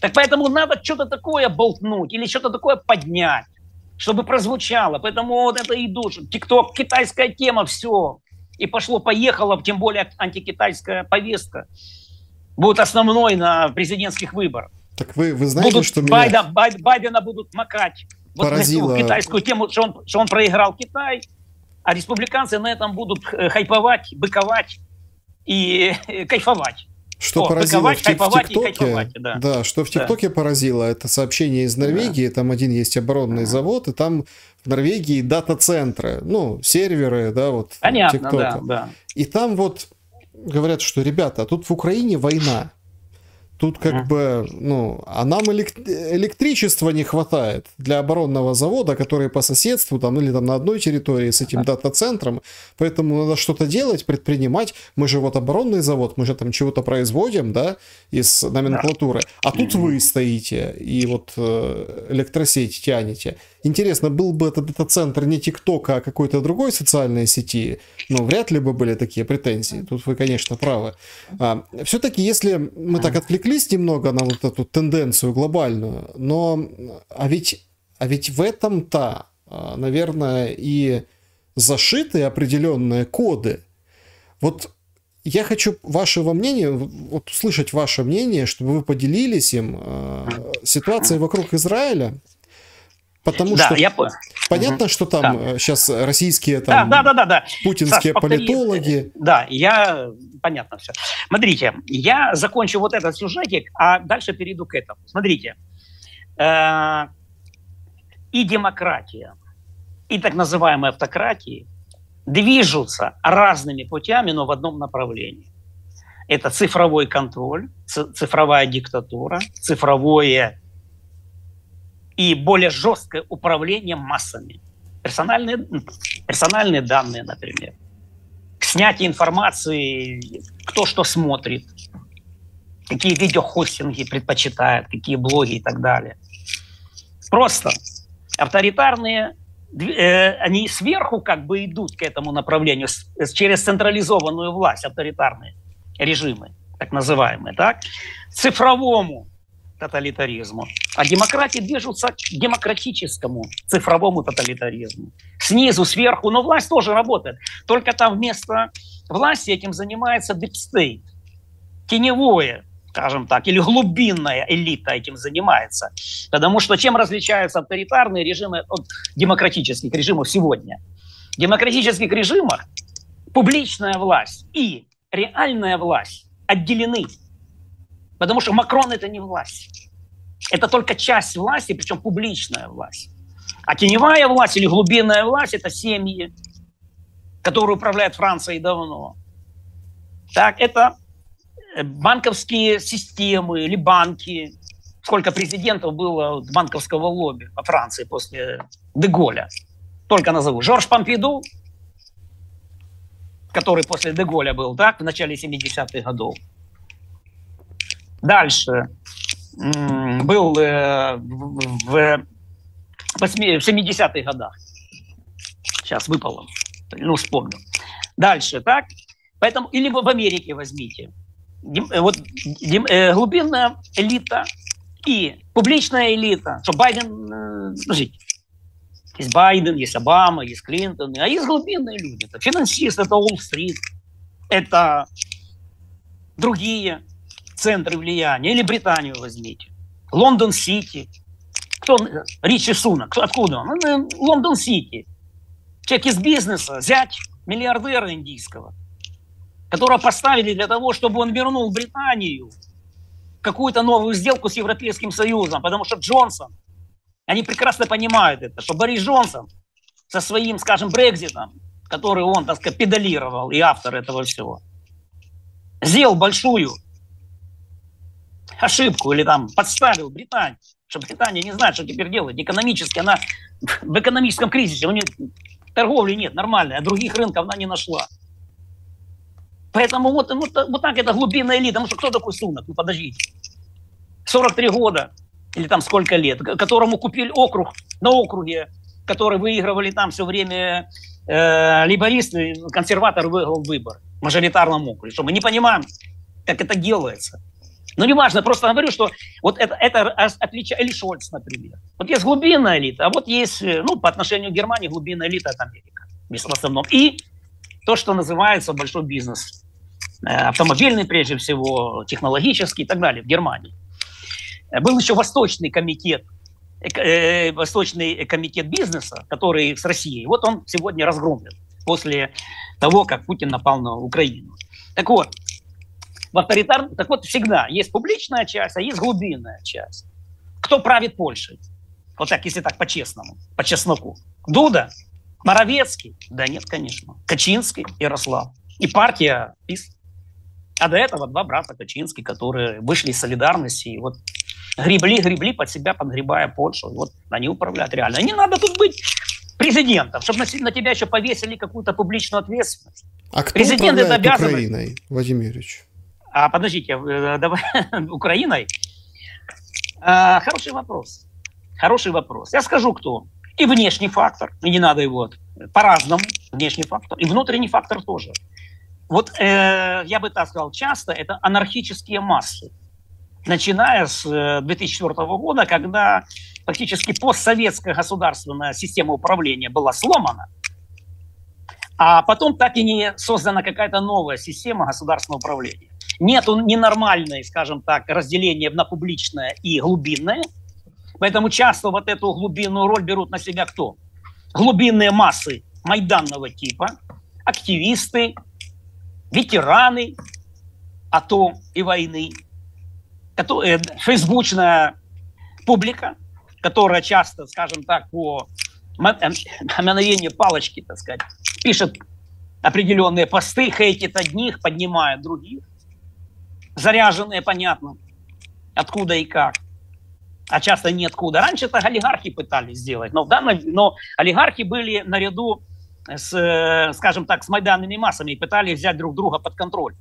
Так поэтому надо что-то такое болтнуть или что-то такое поднять, чтобы прозвучало. Поэтому вот это и душит. Тик Ток, китайская тема, все. И пошло-поехало, тем более антикитайская повестка будет основной на президентских выборах. Так вы знаете, будут что Байдена будут макать. Вот поразило... китайскую тему, что он проиграл Китай, а республиканцы на этом будут хайповать, быковать и кайфовать. Что поразило в ТикТоке, поразило, это сообщение из Норвегии, там один есть оборонный завод, и там в Норвегии дата-центры, ну, серверы, да, вот. Понятно, да. И там вот говорят, что, ребята, тут в Украине война, тут как бы, ну, а нам электричества не хватает для оборонного завода, который по соседству там или там на одной территории с этим дата-центром, поэтому надо что-то делать, предпринимать. Мы же вот оборонный завод, мы же там чего-то производим, да, из номенклатуры, а тут вы стоите и вот электросеть тянете. Интересно, был бы этот дата-центр не ТикТока, а какой-то другой социальной сети, но вряд ли бы были такие претензии. Тут вы, конечно, правы. Все-таки, если мы так отвлеклись немного на вот эту тенденцию глобальную, но а ведь в этом-то, наверное, и зашиты определенные коды. Вот я хочу вашего мнения, вот услышать ваше мнение, чтобы вы поделились им ситуацией вокруг Израиля. Потому что понятно, что там сейчас российские, там, путинские политологи. Да, понятно все. Смотрите, я закончу вот этот сюжетик, а дальше перейду к этому. Смотрите, и демократия, и так называемые автократии движутся разными путями, но в одном направлении. Это цифровой контроль, цифровая диктатура, цифровое... и более жесткое управление массами. Персональные данные, например. Снятие информации, кто что смотрит, какие видеохостинги предпочитает, какие блоги и так далее. Просто авторитарные, они сверху как бы идут к этому направлению, через централизованную власть, авторитарные режимы, так называемые, так? Цифровому тоталитаризму, а демократии движутся к демократическому цифровому тоталитаризму. Снизу, сверху, но власть тоже работает. Только там вместо власти этим занимается Deep State. Теневое, скажем так, или глубинная элита этим занимается. Потому что чем различаются авторитарные режимы от демократических режимов сегодня? В демократических режимах публичная власть и реальная власть отделены. Потому что Макрон – это не власть. Это только часть власти, причем публичная власть. А теневая власть или глубинная власть – это семьи, которые управляют Францией давно. Так, это банковские системы или банки. Сколько президентов было банковского лобби во Франции после де Голля. Только назову. Жорж Помпиду, который после де Голля был, так, в начале 70-х годов. Дальше был в 70-х годах. Сейчас выпало. Ну, вспомнил. Дальше, так? Поэтому, или в Америке возьмите. Вот глубинная элита и публичная элита. Что Байден... Подождите. Есть Байден, есть Обама, есть Клинтон, а есть глубинные люди. Это финансист, это Уолл-стрит, это другие центры влияния. Или Британию возьмите. Лондон-Сити. Кто? Ричи Сунак. Откуда он? Лондон-Сити. Человек из бизнеса, зять миллиардера индийского, которого поставили для того, чтобы он вернул Британию какую-то новую сделку с Европейским Союзом. Потому что Джонсон, они прекрасно понимают это, что Борис Джонсон со своим, скажем, Брекситом, который он, так сказать, педалировал, и автор этого всего, сделал большую ошибку или там подставил Британию, что Британия не знает, что теперь делать. Экономически она в экономическом кризисе, у нее торговли нет нормальной, а других рынков она не нашла. Поэтому вот так это глубинная элита. Ну что, кто такой Сунак? Ну подождите. 43 года. Или там сколько лет, которому купили округ, на округе, который выигрывали там все время либористы, консерватор выиграл выбор в мажоритарном округе. Что мы не понимаем, как это делается. Но неважно, просто говорю, что вот это отличие, или Шольц, например. Вот есть глубинная элита, а вот есть, ну, по отношению к Германии, глубинная элита от Америки в основном. И то, что называется большой бизнес. Автомобильный, прежде всего, технологический и так далее в Германии. Был еще Восточный комитет бизнеса, который с Россией. Вот он сегодня разгромлен после того, как Путин напал на Украину. Так вот, всегда есть публичная часть, а есть глубинная часть. Кто правит Польшей? Вот так, если так по-честному, по чесноку. Дуда? Моровецкий? Да нет, конечно. Качинский, Ярослав. И партия ПИС. А до этого два брата Качинский, которые вышли из солидарности и вот гребли под себя, подгребая Польшу. И вот они управляют реально. Не надо тут быть президентом, чтобы на тебя еще повесили какую-то публичную ответственность. А кто президент управляет это обязан... Украиной, Вадим Юрьевич? А, подождите, давай, Украиной? А, хороший вопрос. Хороший вопрос. Я скажу, кто. И внешний фактор, и не надо его по-разному, внешний фактор, и внутренний фактор тоже. Вот я бы так сказал, часто это анархические массы, начиная с 2004 года, когда фактически постсоветская государственная система управления была сломана, а потом так и не создана какая-то новая система государственного управления. Нету ненормальной, скажем так, разделения на публичное и глубинное, поэтому часто вот эту глубинную роль берут на себя кто? Глубинные массы майданного типа, активисты, ветераны АТО и войны, фейсбучная публика, которая часто, скажем так, по мановению палочки, так сказать, пишет определенные посты, хейтит одних, поднимает других, заряженные, понятно, откуда и как, а часто ниоткуда. Раньше это олигархи пытались сделать, но олигархи были наряду с, скажем так, с майданными массами и пытались взять друг друга под контроль.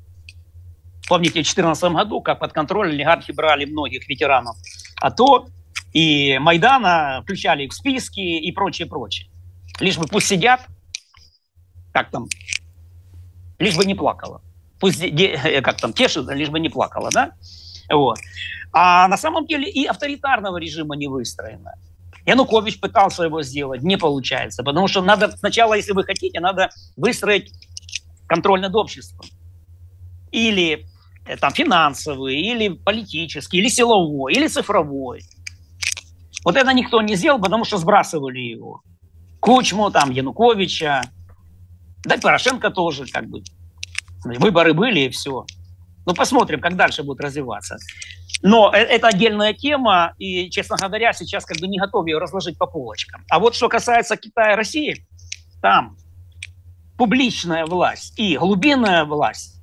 Помните, в 2014 году, как под контроль олигархи брали многих ветеранов АТО и Майдана, включали их в списки и прочее. Лишь бы пусть сидят, как там, лишь бы не плакала. Пусть, как там, тешится, лишь бы не плакала, да? Вот. А на самом деле и авторитарного режима не выстроено. Янукович пытался его сделать, не получается, потому что надо сначала, если вы хотите, надо выстроить контроль над обществом. Или там финансовый, или политический, или силовой, или цифровой. Вот это никто не сделал, потому что сбрасывали его. Кучму, там, Януковича, да и Порошенко тоже, как бы. Выборы были, и все. Ну, посмотрим, как дальше будет развиваться. Но это отдельная тема, и, честно говоря, сейчас как бы не готов ее разложить по полочкам. А вот что касается Китая и России, там публичная власть и глубинная власть,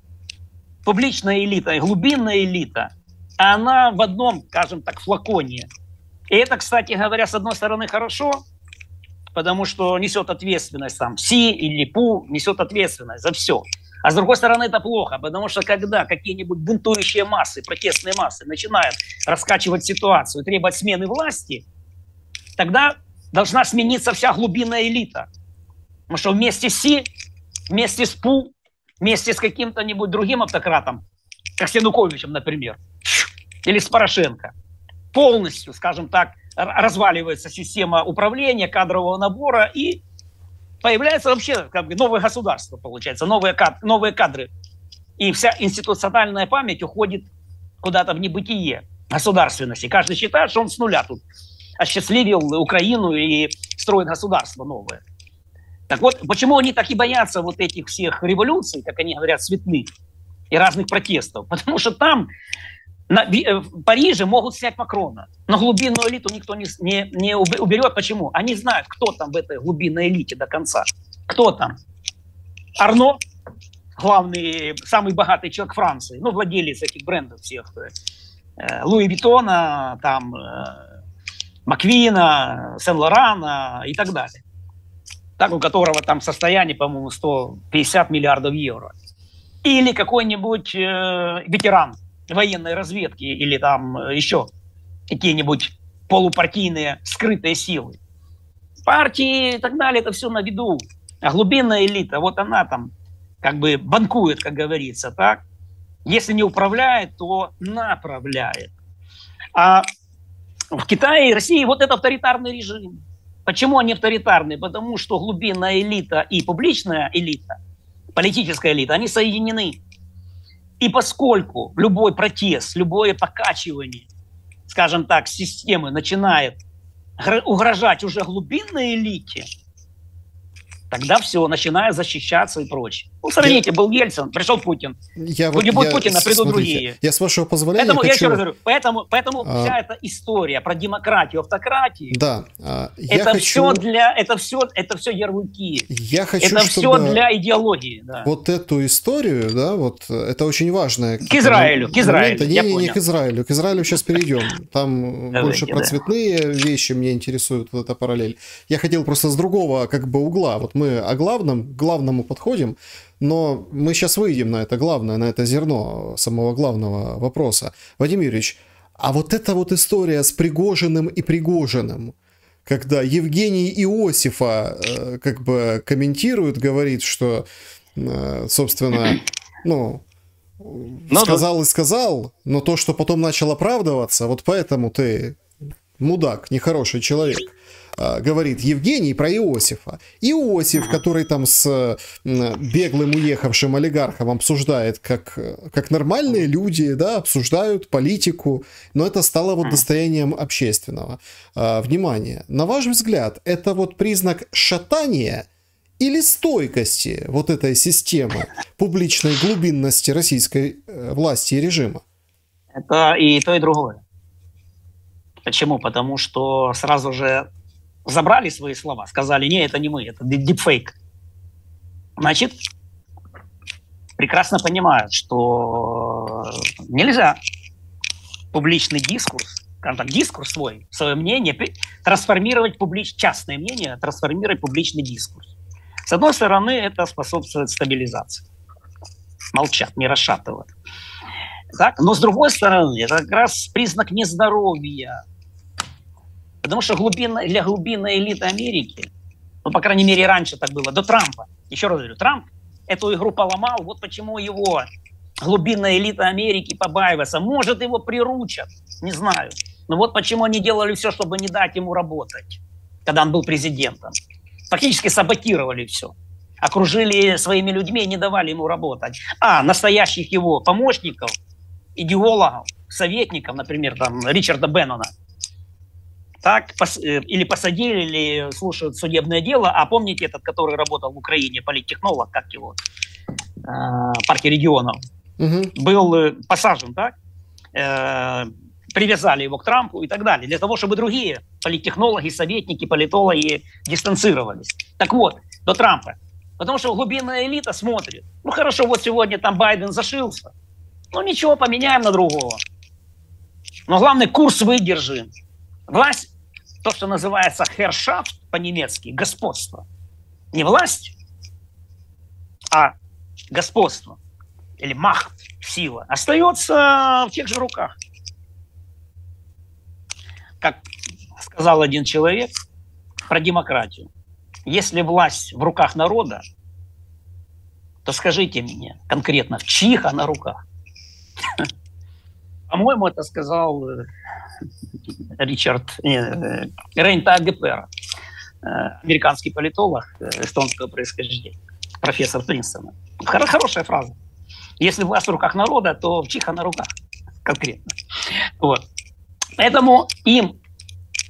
публичная элита и глубинная элита, она в одном, скажем так, флаконе. И это, кстати говоря, с одной стороны хорошо, потому что несет ответственность там Си или Пу, несет ответственность за все. А с другой стороны, это плохо, потому что когда какие-нибудь бунтующие массы, протестные массы начинают раскачивать ситуацию, требовать смены власти, тогда должна смениться вся глубинная элита. Потому что вместе с Си, вместе с Пу, вместе с каким-то другим автократом, как с Януковичем, например, или с Порошенко, полностью, скажем так, разваливается система управления, кадрового набора, и появляется вообще как бы новое государство, получается, новые кадры. И вся институциональная память уходит куда-то в небытие государственности. Каждый считает, что он с нуля тут осчастливил Украину и строит государство новое. Так вот, почему они так и боятся вот этих всех революций, как они говорят, цветных, и разных протестов? Потому что там, в Париже, могут снять Макрона. Но глубинную элиту никто не уберет. Почему? Они знают, кто там в этой глубинной элите до конца. Кто там? Арно, главный, самый богатый человек Франции, ну, владелец этих брендов всех. Луи Виттона, там, Маквина, Сен-Лорана и так далее. Так, у которого там состояние, по-моему, 150 миллиардов евро. Или какой-нибудь ветеран военной разведки, или там еще какие-нибудь полупартийные скрытые силы. Партии и так далее, это все на виду. А глубинная элита, вот она там как бы банкует, как говорится, так? Если не управляет, то направляет. А в Китае и России вот это авторитарный режим. Почему они авторитарные? Потому что глубинная элита и публичная элита, политическая элита, они соединены. И поскольку любой протест, любое покачивание, скажем так, системы начинает угрожать уже глубинной элите, тогда все, начинает защищаться и прочее. Ну, сравните, был Ельцин, пришел Путин. Не будет Путина, придут другие. Я с вашего позволения поэтому, хочу... Я еще раз говорю, поэтому вся эта история про демократию, автократию, да, это все ярлыки. Я хочу, это чтобы... все для идеологии. Да. Вот эту историю, да, вот это очень важно. К Израилю. Не к Израилю. К Израилю сейчас перейдем. Там больше про цветные вещи меня интересует вот эта параллель. Я хотел просто с другого как бы угла. Вот мы о главном, к главному подходим, но мы сейчас выйдем на это главное, на это зерно самого главного вопроса. Вадим Юрьевич, а вот эта вот история с Пригожиным и Пригожиным, когда Евгений Иосифа как бы комментирует, говорит, что, собственно, ну, сказал и сказал, но то, что потом начал оправдываться, вот поэтому ты мудак, нехороший человек. Говорит Евгений про Иосифа. Иосиф, который там с беглым уехавшим олигархом обсуждает, как нормальные люди, да, обсуждают политику, но это стало вот достоянием общественного внимания. На ваш взгляд, это вот признак шатания или стойкости вот этой системы публичной глубинности российской власти и режима? Это и то, и другое. Почему? Потому что сразу же забрали свои слова, сказали, не, это не мы, это дипфейк. Значит, прекрасно понимают, что нельзя публичный дискурс, скажем так, дискурс свой, свое мнение, трансформировать частное мнение, трансформировать публичный дискурс. С одной стороны, это способствует стабилизации. Молчат, не расшатывают. Так? Но с другой стороны, это как раз признак нездоровья. Потому что для глубинной элиты Америки, ну, по крайней мере, раньше так было, до Трампа, еще раз говорю, Трамп эту игру поломал, вот почему его глубинная элита Америки побаивается. Может, его приручат, не знаю. Но вот почему они делали все, чтобы не дать ему работать, когда он был президентом. Фактически саботировали все. Окружили своими людьми и не давали ему работать. А настоящих его помощников, идеологов, советников, например, там, Ричарда Беннона, так, или посадили, или слушают судебное дело. А помните этот, который работал в Украине, политтехнолог, как его, партии регионов, был посажен, так? Привязали его к Трампу и так далее, для того, чтобы другие политтехнологи, советники, политологи дистанцировались. Так вот, до Трампа. Потому что глубинная элита смотрит. Ну хорошо, вот сегодня там Байден зашился. Ну ничего, поменяем на другого. Но главное, курс выдержим. Власть, то, что называется «herrschaft» по-немецки, господство. Не власть, а господство. Или «macht», сила. Остается в тех же руках. Как сказал один человек про демократию. Если власть в руках народа, то скажите мне конкретно, в чьих она руках? По-моему, это сказал Рейнта Агепера, американский политолог эстонского происхождения, профессор Принстона. Хорошая фраза. Если власть в руках народа, то вчиха на руках конкретно. Вот. Поэтому им,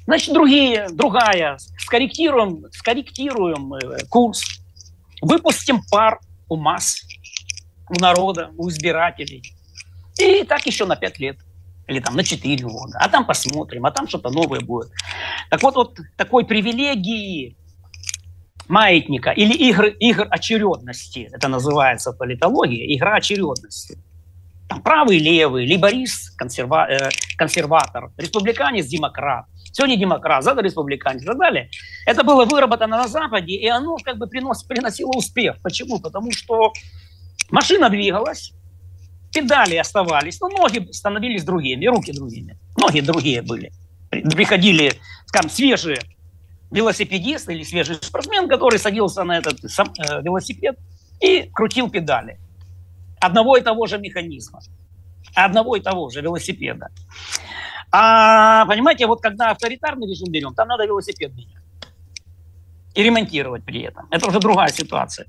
значит, другая, скорректируем курс, выпустим пар у масс, у народа, у избирателей. И так еще на 5 лет, или там на 4 года. А там посмотрим, а там что-то новое будет. Так вот такой привилегии маятника или игр очередности, это называется в политологии, игра очередности. Там правый, левый, либорист, консерватор, республиканец, демократ. Сегодня демократ, завтра республиканец и так далее. Это было выработано на Западе, и оно как бы приносило успех. Почему? Потому что машина двигалась, педали оставались, но ноги становились другими, руки другими. Ноги другие были. Приходили там свежие велосипедисты или свежий спортсмен, который садился на этот велосипед и крутил педали. Одного и того же механизма, одного и того же велосипеда. А понимаете, вот когда авторитарный режим берем, там надо велосипед менять. И ремонтировать при этом. Это уже другая ситуация.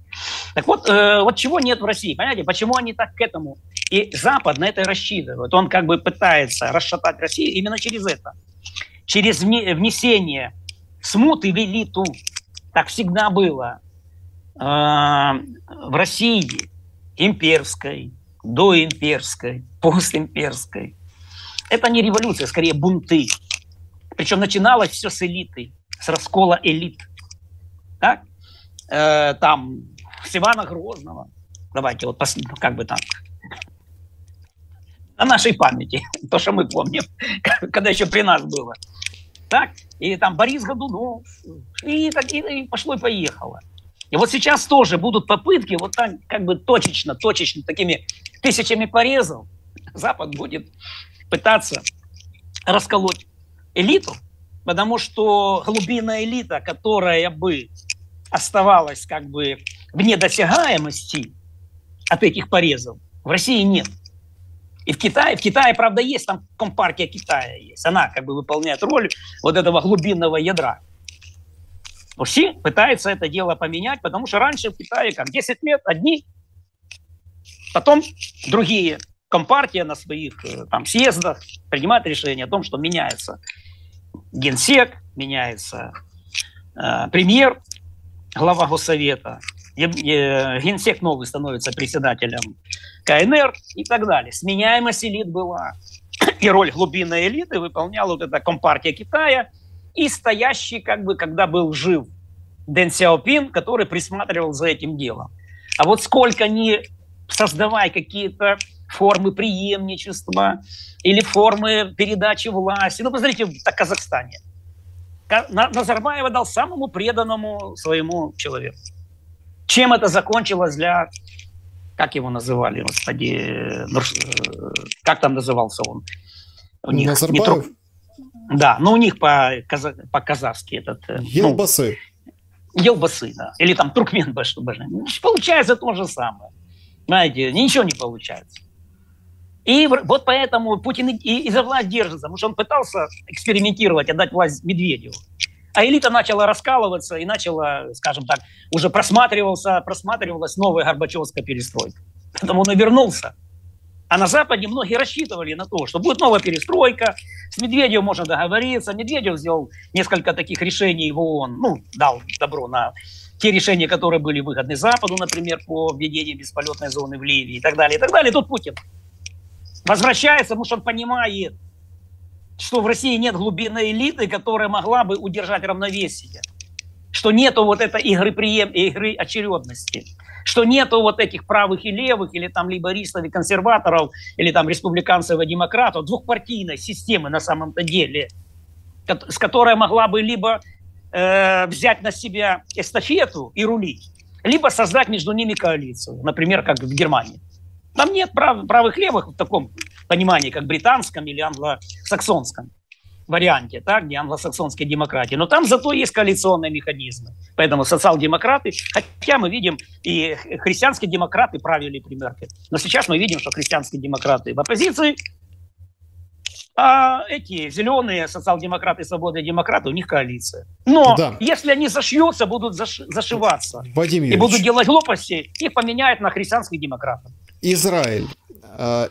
Так вот, вот чего нет в России, понимаете, почему они так к этому? И Запад на это рассчитывает. Он как бы пытается расшатать Россию именно через это. Через внесение смуты в элиту. Так всегда было в России имперской, доимперской, постимперской. Это не революция, скорее бунты. Причем начиналось все с элиты, с раскола элит. Так? Там с Ивана Грозного. Давайте вот посмотрим, как бы там. На нашей памяти. То, что мы помним. Когда еще при нас было. Так? И там Борис Годунов. И пошло и поехало. И вот сейчас тоже будут попытки, вот там как бы точечно, такими тысячами порезов Запад будет пытаться расколоть элиту, потому что глубинная элита, которая бы оставалась как бы вне досягаемости от этих порезов, в России нет. И в Китае, правда, есть, там Компартия Китая есть, она как бы выполняет роль вот этого глубинного ядра. Си пытается это дело поменять, потому что раньше в Китае как 10 лет одни, потом другие. Компартия на своих там съездах принимает решение о том, что меняется генсек, меняется премьер, глава Госсовета, генсек новый становится председателем КНР и так далее. Сменяемость элит была. И роль глубинной элиты выполняла вот эта Компартия Китая, и стоящий, как бы, когда был жив Дэн Сяопин, который присматривал за этим делом. А вот сколько ни создавай какие-то формы преемничества или формы передачи власти. Ну, посмотрите, в Казахстане. Назарбаев дал самому преданному своему человеку. Чем это закончилось для... Как его называли, господи? Как там назывался он? У них Назарбаев? Да, но у них по-казахски этот... Елбасы. Ну, елбасы, да. Или там туркменбаш. Получается то же самое. Знаете, ничего не получается. И вот поэтому Путин и за власть держится, потому что он пытался экспериментировать, отдать власть Медведеву. А элита начала раскалываться и начала, скажем так, уже просматривалась новая горбачевская перестройка. Поэтому он и вернулся. А на Западе многие рассчитывали на то, что будет новая перестройка, с Медведевым можно договориться. Медведев сделал несколько таких решений в ООН, ну, дал добро на те решения, которые были выгодны Западу, например, по введению бесполетной зоны в Ливии и так далее, и так далее. Тут Путин возвращается, потому что он понимает, что в России нет глубинной элиты, которая могла бы удержать равновесие, что нету вот этой игры очередности, что нету вот этих правых и левых, или там либористов и консерваторов, или там республиканцев и демократов, двухпартийной системы на самом-то деле, с которой могла бы либо взять на себя эстафету и рулить, либо создать между ними коалицию, например, как в Германии. Там нет правых и левых в таком понимании, как в британском или англосаксонском варианте, так, где англосаксонские демократии. Но там зато есть коалиционные механизмы. Поэтому социал-демократы, хотя мы видим, и христианские демократы правили при Меркель. Но сейчас мы видим, что христианские демократы в оппозиции, А эти зеленые, социал-демократы, свободы и демократы, у них коалиция. Но если они зашьются, будут зашиваться и будут делать глупости, их поменяют на христианских демократов. Израиль.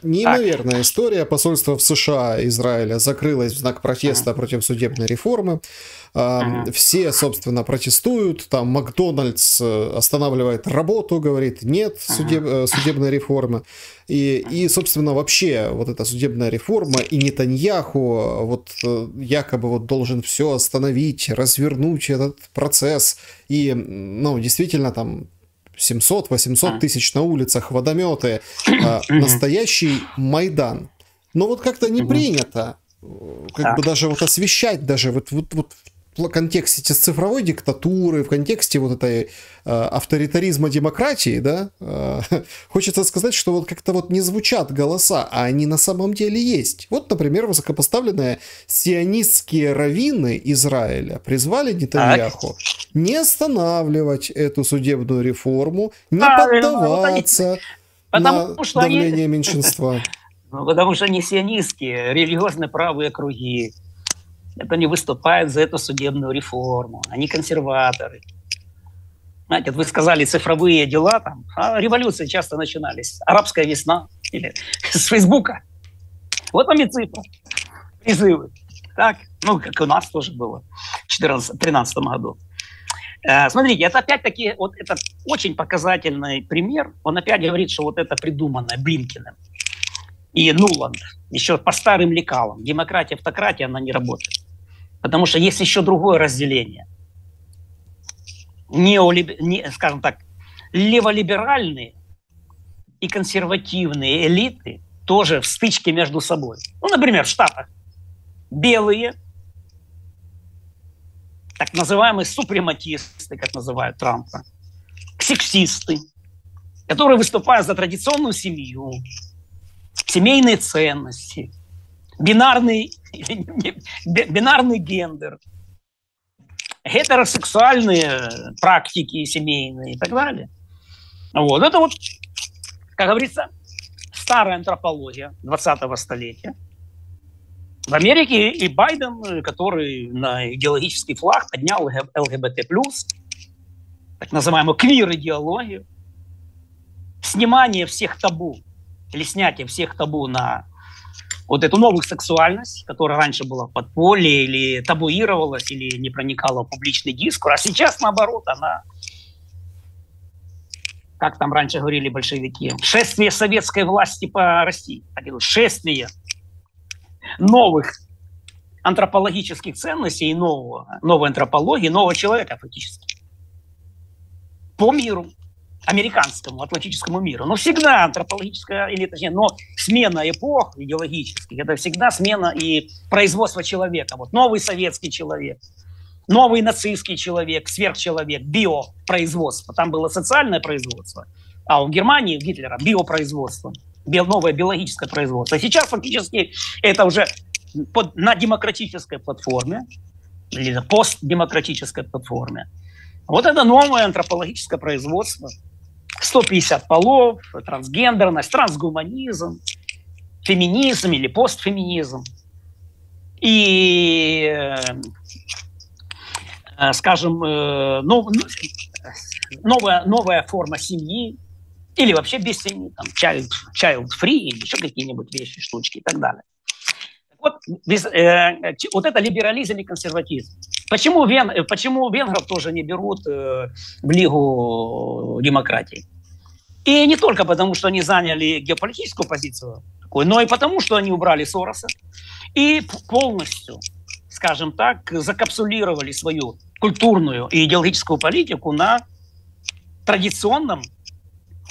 Неимоверная история. Посольство в США Израиля закрылось в знак протеста против судебной реформы. Все, собственно, протестуют. Там Макдональдс останавливает работу, говорит, нет судебной реформы. И, собственно, вообще вот эта судебная реформа и Нетаньяху вот якобы вот должен все остановить, развернуть этот процесс. И, ну, действительно, там 700-800 тысяч на улицах, водометы, настоящий Майдан. Но вот как-то не принято, как бы даже вот освещать, даже вот в контексте цифровой диктатуры, в контексте вот этой авторитаризма демократии, да, хочется сказать, что вот как-то вот не звучат голоса, а они на самом деле есть. Вот, например, высокопоставленные сионистские раввины Израиля призвали Нетаньяху не останавливать эту судебную реформу, не поддаваться на давление меньшинства. Потому что они сионистские, религиозно-правые круги. Это они выступают за эту судебную реформу. Они консерваторы. Знаете, вы сказали цифровые дела, там, а революции часто начинались. Арабская весна или с Фейсбука. Вот вам и цифры, призывы. Так, ну, как у нас тоже было в 2013 году. Смотрите, это опять-таки, вот это очень показательный пример. Он опять говорит, что вот это придумано Блинкиным и Нуланд, еще по старым лекалам. Демократия, автократия, она не работает. Потому что есть еще другое разделение. Скажем так, леволиберальные и консервативные элиты тоже в стычке между собой. Ну, например, в Штатах белые, так называемые супрематисты, как называют Трампа, сексисты, которые выступают за традиционную семью, семейные ценности, бинарный гендер, гетеросексуальные практики семейные и так далее. Вот. Это вот, как говорится, старая антропология 20-го столетия. В Америке и Байден, который на идеологический флаг поднял ЛГБТ+, так называемую квир-идеологию, снимание всех табу, или снятие всех табу на вот эту новую сексуальность, которая раньше была в подполье, или табуировалась, или не проникала в публичный дискурс, а сейчас, наоборот, она, как там раньше говорили большевики, шествие советской власти по России, шествие новых антропологических ценностей и новой антропологии, нового человека фактически по миру. Американскому, атлантическому миру. Но всегда антропологическая, или точнее, но смена эпох идеологических, это всегда смена и производство человека. Вот новый советский человек, новый нацистский человек, сверхчеловек, биопроизводство. Там было социальное производство, а в Германии, у Гитлера, биопроизводство, новое биологическое производство. А сейчас фактически это уже на демократической платформе, или на постдемократической платформе. Вот это новое антропологическое производство. 150 полов, трансгендерность, трансгуманизм, феминизм или постфеминизм. И, скажем, новая форма семьи или вообще без семьи, там, child-free или еще какие-нибудь вещи, штучки и так далее. Вот, вот это либерализм и консерватизм. Почему венгров тоже не берут в Лигу демократии? И не только потому, что они заняли геополитическую позицию, но и потому, что они убрали Сороса и полностью, скажем так, закапсулировали свою культурную и идеологическую политику на традиционных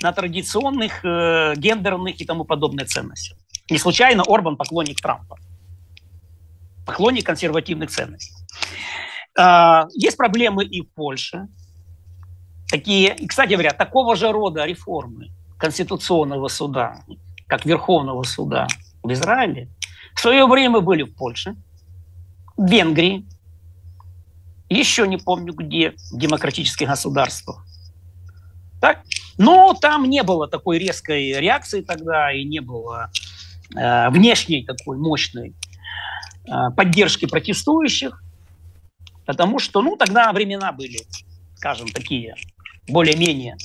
гендерных и тому подобных ценностях. Не случайно Орбан поклонник Трампа, поклонник консервативных ценностей. Есть проблемы и в Польше. Такие, и, кстати говоря, такого же рода реформы Конституционного суда, как Верховного суда в Израиле, в свое время были в Польше, в Венгрии, еще не помню где, в демократических государствах. Так? Но там не было такой резкой реакции тогда, и не было внешней такой мощной поддержки протестующих, потому что, ну, тогда времена были, скажем, такие, более-менее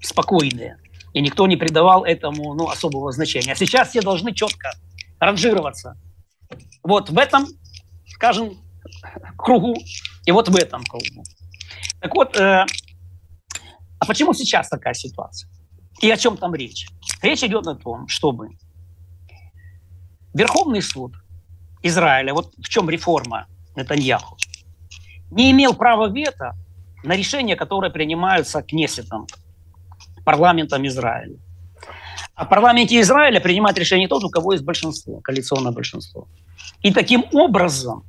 спокойные, и никто не придавал этому, ну, особого значения. А сейчас все должны четко ранжироваться. Вот в этом, скажем, кругу и вот в этом кругу. Так вот, а почему сейчас такая ситуация? И о чем там речь? Речь идет о том, чтобы Верховный суд Израиля, вот в чем реформа Нетаньяху, не имел права вето на решения, которые принимаются Кнессетом, парламентом Израиля. А в парламенте Израиля принимает решение тот, у кого есть большинство, коалиционное большинство. И таким образом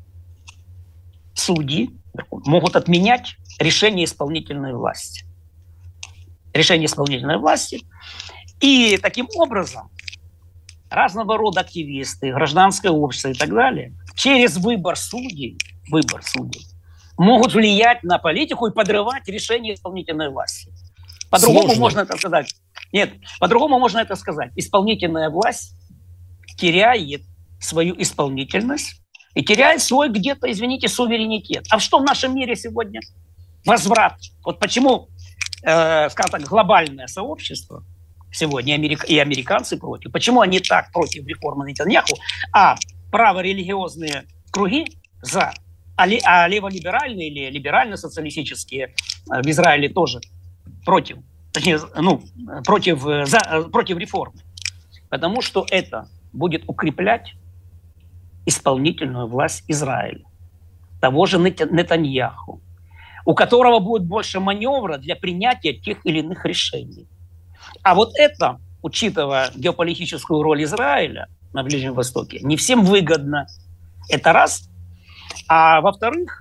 судьи могут отменять решение исполнительной власти. Решение исполнительной власти. И таким образом разного рода активисты, гражданское общество и так далее через выбор судей могут влиять на политику и подрывать решение исполнительной власти. По-другому можно это сказать. Нет, по-другому можно это сказать. Исполнительная власть теряет свою исполнительность и теряет свой где-то, извините, суверенитет. А что в нашем мире сегодня? Возврат. Вот почему, скажем так, глобальное сообщество сегодня и американцы против. Почему они так против реформы Нетаньяху, а праворелигиозные круги за, а леволиберальные или либерально-социалистические в Израиле тоже против, точнее, ну, против реформы. Потому что это будет укреплять исполнительную власть Израиля, того же Нетаньяху, у которого будет больше маневра для принятия тех или иных решений. А вот это, учитывая геополитическую роль Израиля на Ближнем Востоке, не всем выгодно. Это раз. А во-вторых,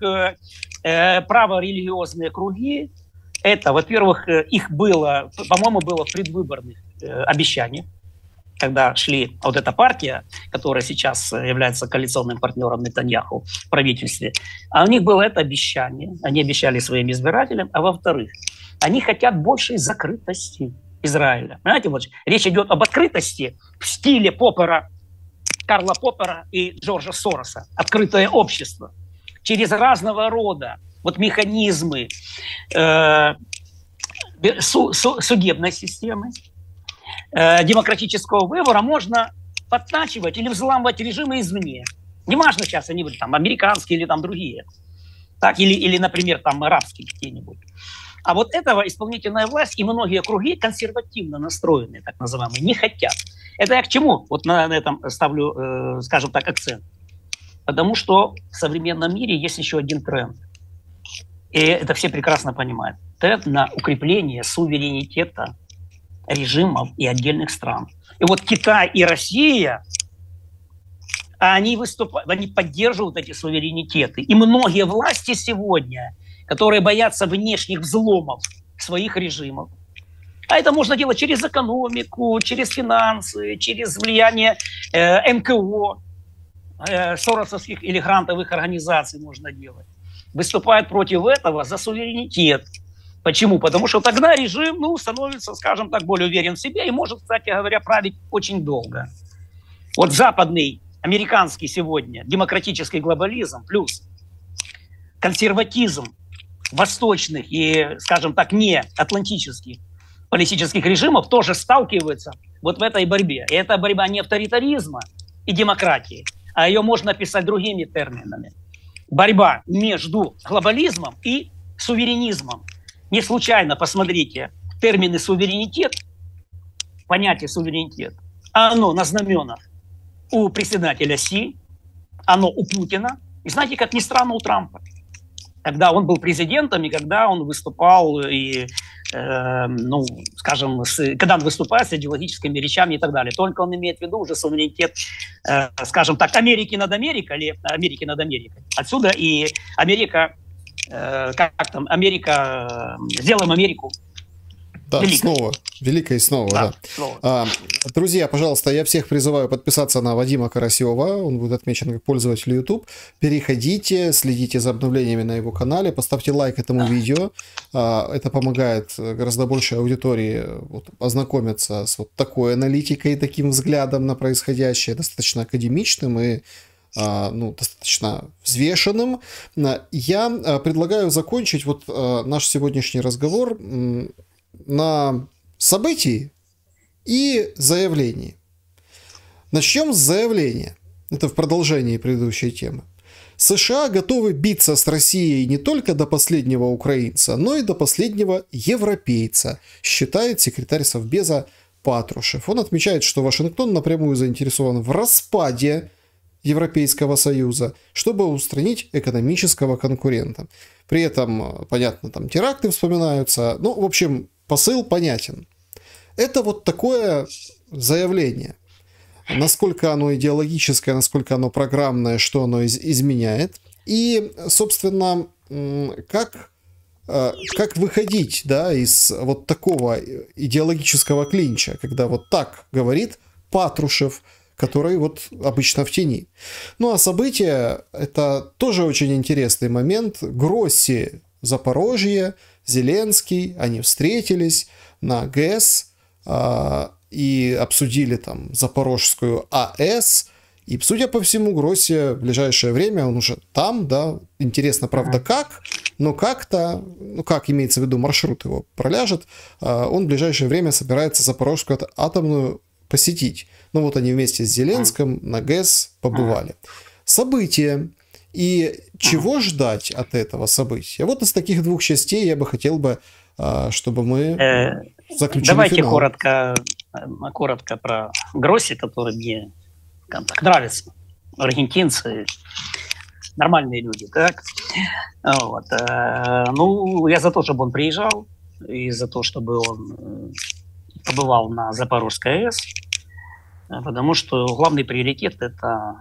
праворелигиозные круги, это, во-первых, их было, по-моему, было в предвыборных обещаниях, когда шли вот эта партия, которая сейчас является коалиционным партнером Нетаньяху в правительстве, а у них было это обещание, они обещали своим избирателям, а во-вторых, они хотят большей закрытости Израиля. Понимаете, вот речь идет об открытости в стиле Поппера, Карла Поппера и Джорджа Сороса. Открытое общество. Через разного рода вот механизмы судебной системы, демократического выбора можно подтачивать или взламывать режимы извне. Неважно, сейчас они были там американские или там другие. Так, или, например, там арабские где-нибудь. А вот этого исполнительная власть и многие круги, консервативно настроенные, так называемые, не хотят. Это я к чему? Вот на этом ставлю, скажем так, акцент. Потому что в современном мире есть еще один тренд. И это все прекрасно понимают. Тренд на укрепление суверенитета режимов и отдельных стран. И вот Китай и Россия, они выступают, они поддерживают эти суверенитеты. И многие власти сегодня, которые боятся внешних взломов своих режимов. А это можно делать через экономику, через финансы, через влияние НКО, соросовских или грантовых организаций можно делать. Выступают против этого за суверенитет. Почему? Потому что тогда режим, ну, становится, скажем так, более уверен в себе и может, кстати говоря, править очень долго. Вот западный, американский сегодня демократический глобализм плюс консерватизм восточных и, скажем так, не атлантических политических режимов тоже сталкиваются вот в этой борьбе. И это борьба не авторитаризма и демократии, а ее можно описать другими терминами. Борьба между глобализмом и суверенизмом. Не случайно, посмотрите, термины суверенитет, понятие суверенитет, оно на знаменах у председателя Си, оно у Путина, и знаете, как ни странно, у Трампа. Когда он был президентом, и когда он выступал, и, ну, скажем, когда он выступает с идеологическими речами и так далее. Только он имеет в виду уже суверенитет, скажем так, Америки над Америкой, или Америки над Америкой. Отсюда и Америка, как там, Америка, сделаем Америку. Да, великой. Снова. Великой снова, да. Друзья, пожалуйста, я всех призываю подписаться на Вадима Карасева. Он будет отмечен как пользователь YouTube. Переходите, следите за обновлениями на его канале. Поставьте лайк этому видео. Это помогает гораздо большей аудитории ознакомиться с вот такой аналитикой, таким взглядом на происходящее, достаточно академичным и достаточно взвешенным. Я предлагаю закончить вот наш сегодняшний разговор на событии и заявлении. Начнем с заявления. Это в продолжении предыдущей темы. США готовы биться с Россией не только до последнего украинца, но и до последнего европейца, считает секретарь Совбеза Патрушев. Он отмечает, что Вашингтон напрямую заинтересован в распаде Европейского союза, чтобы устранить экономического конкурента. При этом, понятно, там теракты вспоминаются. Ну, в общем, посыл понятен. Это вот такое заявление. Насколько оно идеологическое, насколько оно программное, что оно изменяет. И, собственно, как выходить, да, из вот такого идеологического клинча, когда вот так говорит Патрушев, который вот обычно в тени. Ну а события — это тоже очень интересный момент. Гросси, Запорожье, Зеленский, они встретились на ГЭС и обсудили там Запорожскую АЭС. И, судя по всему, Гросси в ближайшее время, он уже там, да, интересно, правда, как, но как-то, ну как имеется в виду, маршрут его проляжет, он в ближайшее время собирается Запорожскую атомную посетить. Ну вот они вместе с Зеленским на ГЭС побывали. Событие. И чего ждать от этого события? Вот из таких двух частей я бы хотел бы, чтобы мы заключили Давайте финал. коротко про Гросси, который мне так нравится. Аргентинцы, нормальные люди, так? Вот. Ну, я за то, чтобы он приезжал, и за то, чтобы он побывал на Запорожской АЭС, потому что главный приоритет – это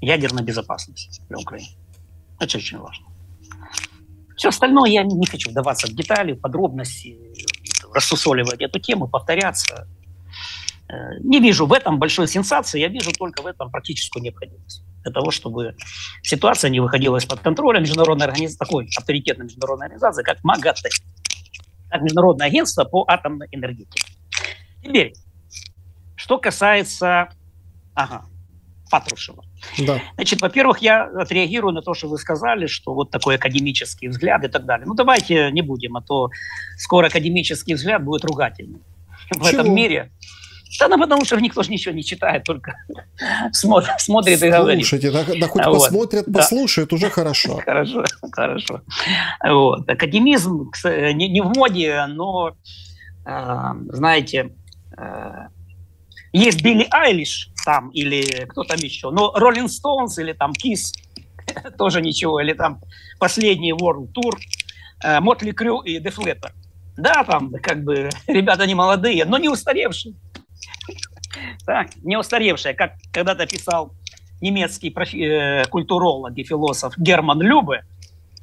ядерная безопасность для Украины. Это очень важно. Все остальное я не хочу вдаваться в детали, в подробности, рассусоливать эту тему, повторяться. Не вижу в этом большой сенсации, я вижу только в этом практическую необходимость. Для того, чтобы ситуация не выходила из-под контроля международной организации, такой авторитетной международной организации, как МАГАТЭ, как Международное агентство по атомной энергетике. Теперь, что касается Патрушева. Да. Значит, во-первых, я отреагирую на то, что вы сказали, что вот такой академический взгляд и так далее. Ну, давайте не будем, а то скоро академический взгляд будет ругательным. Чего? В этом мире. Да, ну, потому что никто же ничего не читает, только смотрит и говорит. Слушайте, да хоть посмотрят, послушают, уже хорошо. Хорошо. Вот. Академизм не в моде, но, знаете, есть Билли Айлиш там, или кто там еще, но Rolling Stones или там Kiss тоже ничего, или там последний World Tour, Motley Crue и Def Leppard. Да, там как бы ребята не молодые, но не устаревшие. Так, не устаревшие, как когда-то писал немецкий культуролог и философ Герман Любе,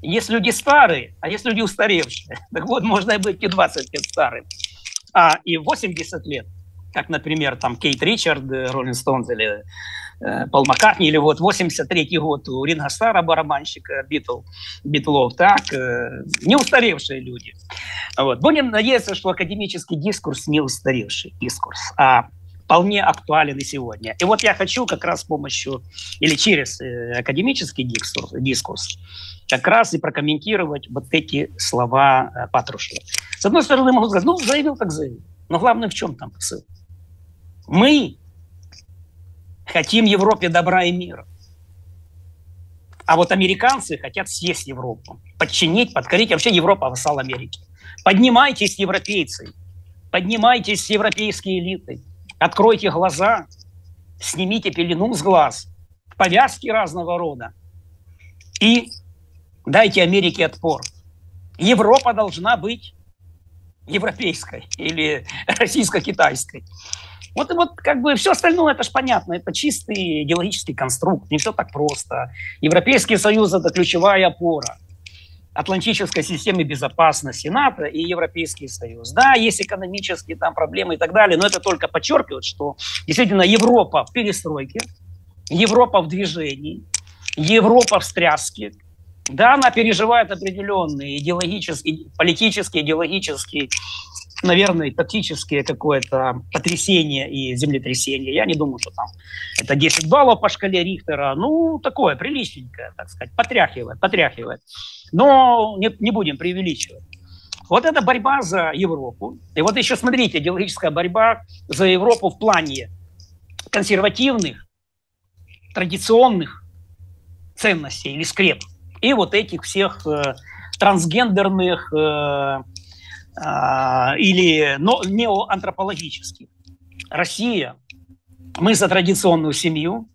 есть люди старые, а есть люди устаревшие. Так вот, можно и быть и 20 лет старым, и 80 лет. Как, например, там Кейт Ричард, Роллинг Стоунс, или Пол Маккартни, или вот 83-й год у Ринго Старра, барабанщика Битлов, так, не устаревшие люди. Вот. Будем надеяться, что академический дискурс не устаревший дискурс, а вполне актуален и сегодня. И вот я хочу как раз с помощью, или через академический дискурс, как раз и прокомментировать вот эти слова Патрушева. С одной стороны, могу сказать, ну, заявил, как заявил. Но главное, в чем там посыл? Мы хотим Европе добра и мира. А вот американцы хотят съесть Европу, подчинить, подкорить. Вообще Европа – вассал Америки. Поднимайтесь, европейцы. Поднимайтесь, европейские элиты. Откройте глаза. Снимите пелену с глаз. Повязки разного рода. И дайте Америке отпор. Европа должна быть европейской или российско-китайской. Вот как бы все остальное, это же понятно, это чистый идеологический конструкт, не все так просто. Европейский союз – это ключевая опора атлантической системы безопасности, НАТО и Европейский союз. Да, есть экономические там проблемы и так далее, но это только подчеркивает, что действительно Европа в перестройке, Европа в движении, Европа в встряске. Да, она переживает определенные политические, идеологические наверное, тактические какое-то потрясение и землетрясение. Я не думаю, что там это 10 баллов по шкале Рихтера. Ну, такое приличненькое, так сказать, потряхивает. Но не будем преувеличивать. Вот это борьба за Европу. И вот еще, смотрите, идеологическая борьба за Европу в плане консервативных, традиционных ценностей или скрепов. И вот этих всех трансгендерных или неоантропологических. Россия, мы за традиционную семью,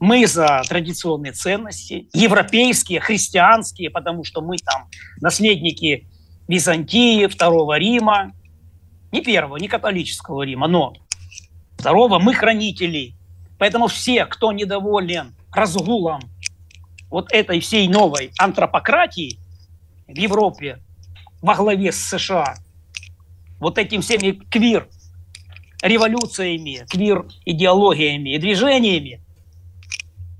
мы за традиционные ценности, европейские, христианские, потому что мы там наследники Византии, Второго Рима, не первого, не католического Рима, но второго, мы хранители. Поэтому все, кто недоволен разгулом вот этой всей новой антропократии в Европе во главе с США, вот этим всеми квир-революциями, квир-идеологиями и движениями,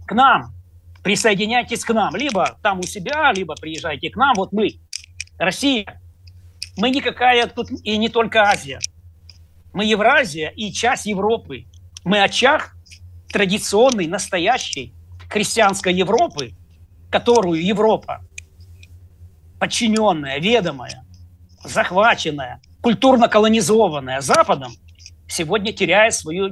к нам, присоединяйтесь к нам, либо там у себя, либо приезжайте к нам, вот мы, Россия, мы никакая тут и не только Азия, мы Евразия и часть Европы, мы очаг традиционной, настоящей христианской Европы, которую Европа, подчиненная, ведомая, захваченная, культурно колонизованная Западом, сегодня теряет свою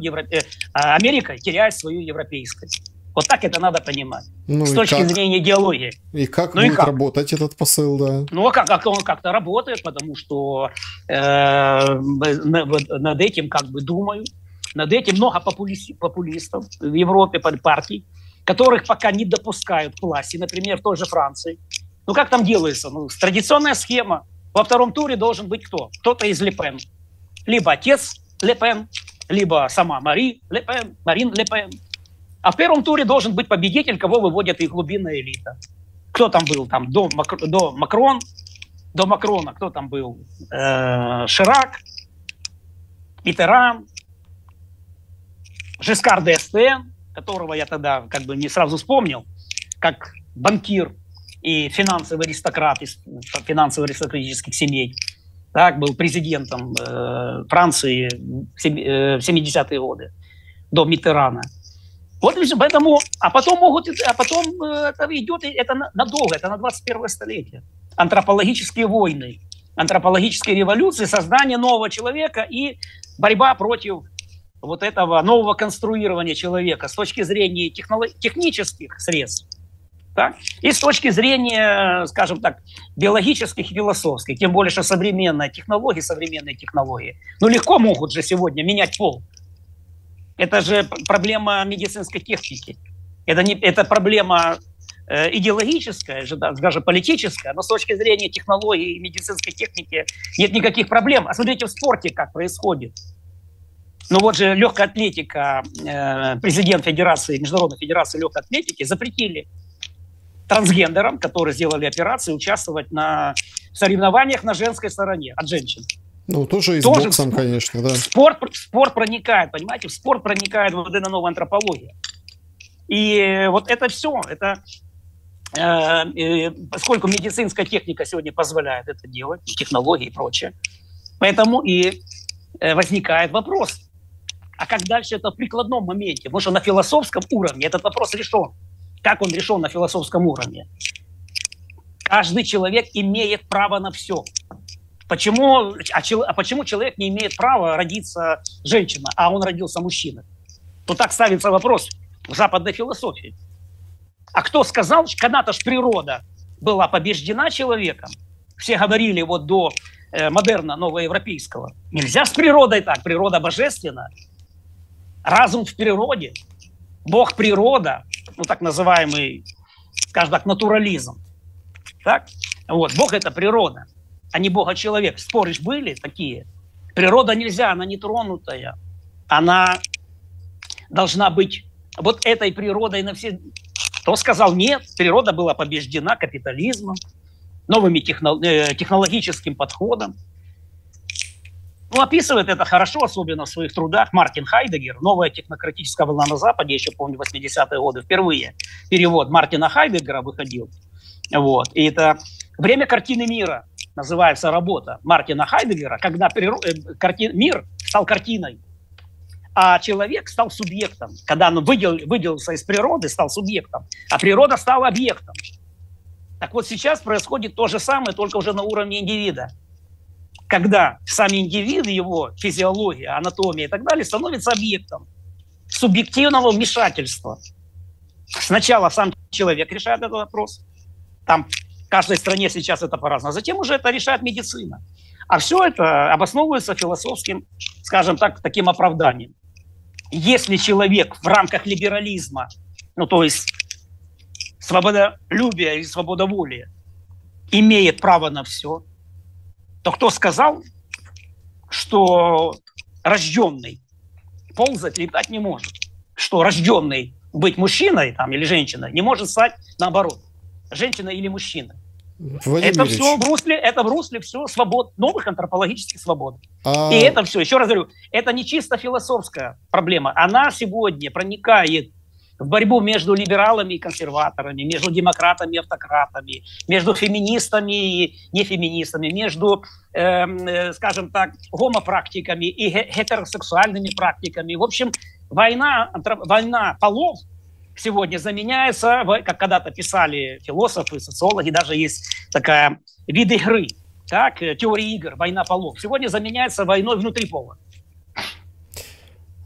Америка теряет свою европейскость. Вот так это надо понимать, ну, с точки зрения идеологии. И как будет работать этот посыл, да? Ну, как он как-то работает, потому что над этим как бы думают. Над этим много популистов в Европе, партий, которых пока не допускают к власти, например, в той же Франции. Ну, как там делается? Ну, традиционная схема. Во втором туре должен быть кто? Кто-то из Ле Пен. Либо отец Ле Пен, либо сама Марин Ле Пен. А в первом туре должен быть победитель, кого выводит их глубинная элита. Кто там был? Там до Макрона, кто там был? Ширак, Митеран, Жискар д'Эстен, которого я тогда как бы не сразу вспомнил, как банкир и финансовый аристократ из финансово-аристократических семей. Так, был президентом Франции в 70-е годы, до Митерана. Вот поэтому, а потом это идет, это надолго, это на 21 столетие. Антропологические войны, антропологические революции, создание нового человека и борьба против вот этого нового конструирования человека с точки зрения технических средств, так? И с точки зрения, скажем так, биологических и философских, тем более, что современные технологии, ну легко могут же сегодня менять пол. Это же проблема медицинской техники. Это проблема идеологическая, даже политическая, но с точки зрения технологии и медицинской техники нет никаких проблем. А смотрите в спорте, как происходит. Ну вот же легкая атлетика, президент Федерации, Международной Федерации легкой атлетики запретили трансгендерам, которые сделали операции, участвовать на соревнованиях на женской стороне от женщин. Ну, тоже и с боксом, конечно, да. Спорт проникает, понимаете, в спорт проникает вот эта новая антропология. И вот это все, поскольку медицинская техника сегодня позволяет это делать, технологии и прочее, поэтому и возникает вопрос, а как дальше это в прикладном моменте? Потому что на философском уровне этот вопрос решен. Как он решен на философском уровне? Каждый человек имеет право на все. Почему человек не имеет права родиться женщина, а он родился мужчина? Вот так ставится вопрос в западной философии. А кто сказал, когда-то ж природа была побеждена человеком? Все говорили вот до модерна новоевропейского. Нельзя с природой так, природа божественна. Разум в природе, Бог природа, ну так называемый, скажем так, натурализм. Так? Вот, Бог это природа. А не Бога человек. Споры же были такие. Природа нельзя, она не тронутая. Она должна быть вот этой природой на все. Кто сказал нет? Природа была побеждена капитализмом, новыми технологическим подходом. Ну, описывает это хорошо, особенно в своих трудах, Мартин Хайдеггер. «Новая технократическая волна на Западе», еще помню, 80-е годы. Впервые перевод Мартина Хайдеггера выходил. Вот. И это «Время картины мира». называется работа Мартина Хайдеггера, когда мир стал картиной, а человек стал субъектом. Когда он выделился из природы, стал субъектом, а природа стала объектом. Так вот сейчас происходит то же самое, только уже на уровне индивида. Когда сам индивид, его физиология, анатомия и так далее становится объектом субъективного вмешательства. Сначала сам человек решает этот вопрос. Там в каждой стране сейчас это по-разному. А затем уже это решает медицина. А все это обосновывается философским, скажем так, таким оправданием. Если человек в рамках либерализма, ну то есть свободолюбия и свободоволия, имеет право на все, то кто сказал, что рожденный ползать, летать не может? Что рожденный быть мужчиной там, или женщиной не может стать наоборот, женщиной или мужчиной. Это все, в русле все свобод, новых антропологических свобод. И это все, еще раз говорю, это не чисто философская проблема. Она сегодня проникает в борьбу между либералами и консерваторами, между демократами и автократами, между феминистами и нефеминистами, между, скажем так, гомопрактиками и гетеросексуальными практиками. В общем, война полов сегодня заменяется, как когда-то писали философы, социологи, даже есть такая вид игры, так, теория игр, война полов. Сегодня заменяется войной внутри пола.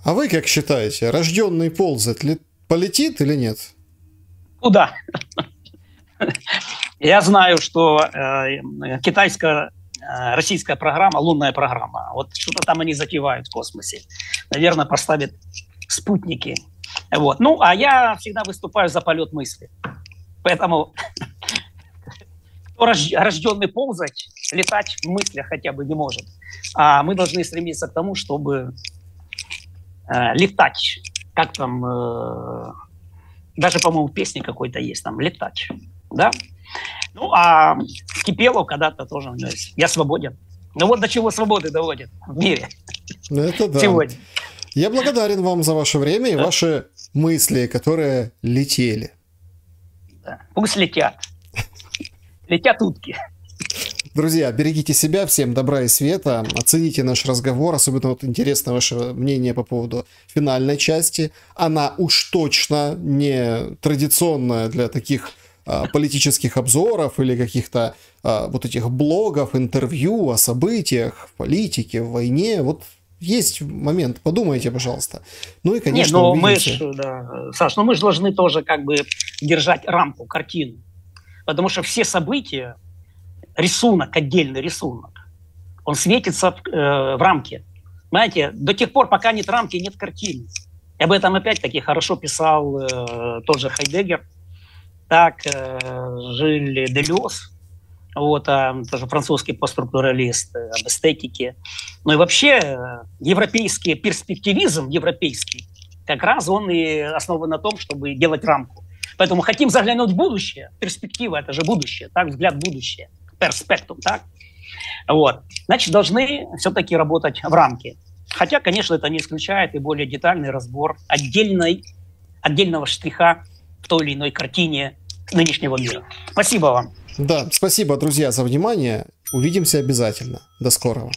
А вы как считаете, рожденный ползать полетит или нет? Куда? Я знаю, что российская программа, лунная программа, вот что-то там они затевают в космосе. Наверное, поставят спутники. Вот. Ну, а я всегда выступаю за полет мысли. Поэтому кто рожденный ползать, летать в мыслях хотя бы не может. А мы должны стремиться к тому, чтобы летать. Как там, даже, по-моему, песни какой-то есть, там, «Летать», да? Ну, а Кипелов когда-то тоже, я свободен. Ну, вот до чего свободы доводит в мире. Это да. Сегодня. Я благодарен вам за ваше время и ваши мысли, которые летели. Да. Пусть летят. Летят утки. Друзья, берегите себя, всем добра и света, оцените наш разговор, особенно вот интересно ваше мнение по поводу финальной части, она уж точно не традиционная для таких политических обзоров или каких-то вот этих блогов, интервью о событиях, в политике, в войне, вот есть момент, подумайте, пожалуйста. Ну и, конечно, Саш, мы же должны тоже как бы держать рамку, картину, потому что все события, рисунок, отдельный рисунок, он светится в рамке. Понимаете, до тех пор, пока нет рамки, нет картины. И об этом опять-таки хорошо писал тот же Хайдеггер, так, Жиль Делиоз, вот, тоже французский постструктуралист, об эстетике. Ну и вообще европейский перспективизм, европейский, как раз он и основан на том, чтобы делать рамку. Поэтому хотим заглянуть в будущее, перспектива – это же будущее, так, взгляд в будущее. Перспектум, так? Вот. Значит, должны все-таки работать в рамке. Хотя, конечно, это не исключает и более детальный разбор отдельного штриха в той или иной картине нынешнего мира. Спасибо вам. Да, спасибо, друзья, за внимание. Увидимся обязательно. До скорого.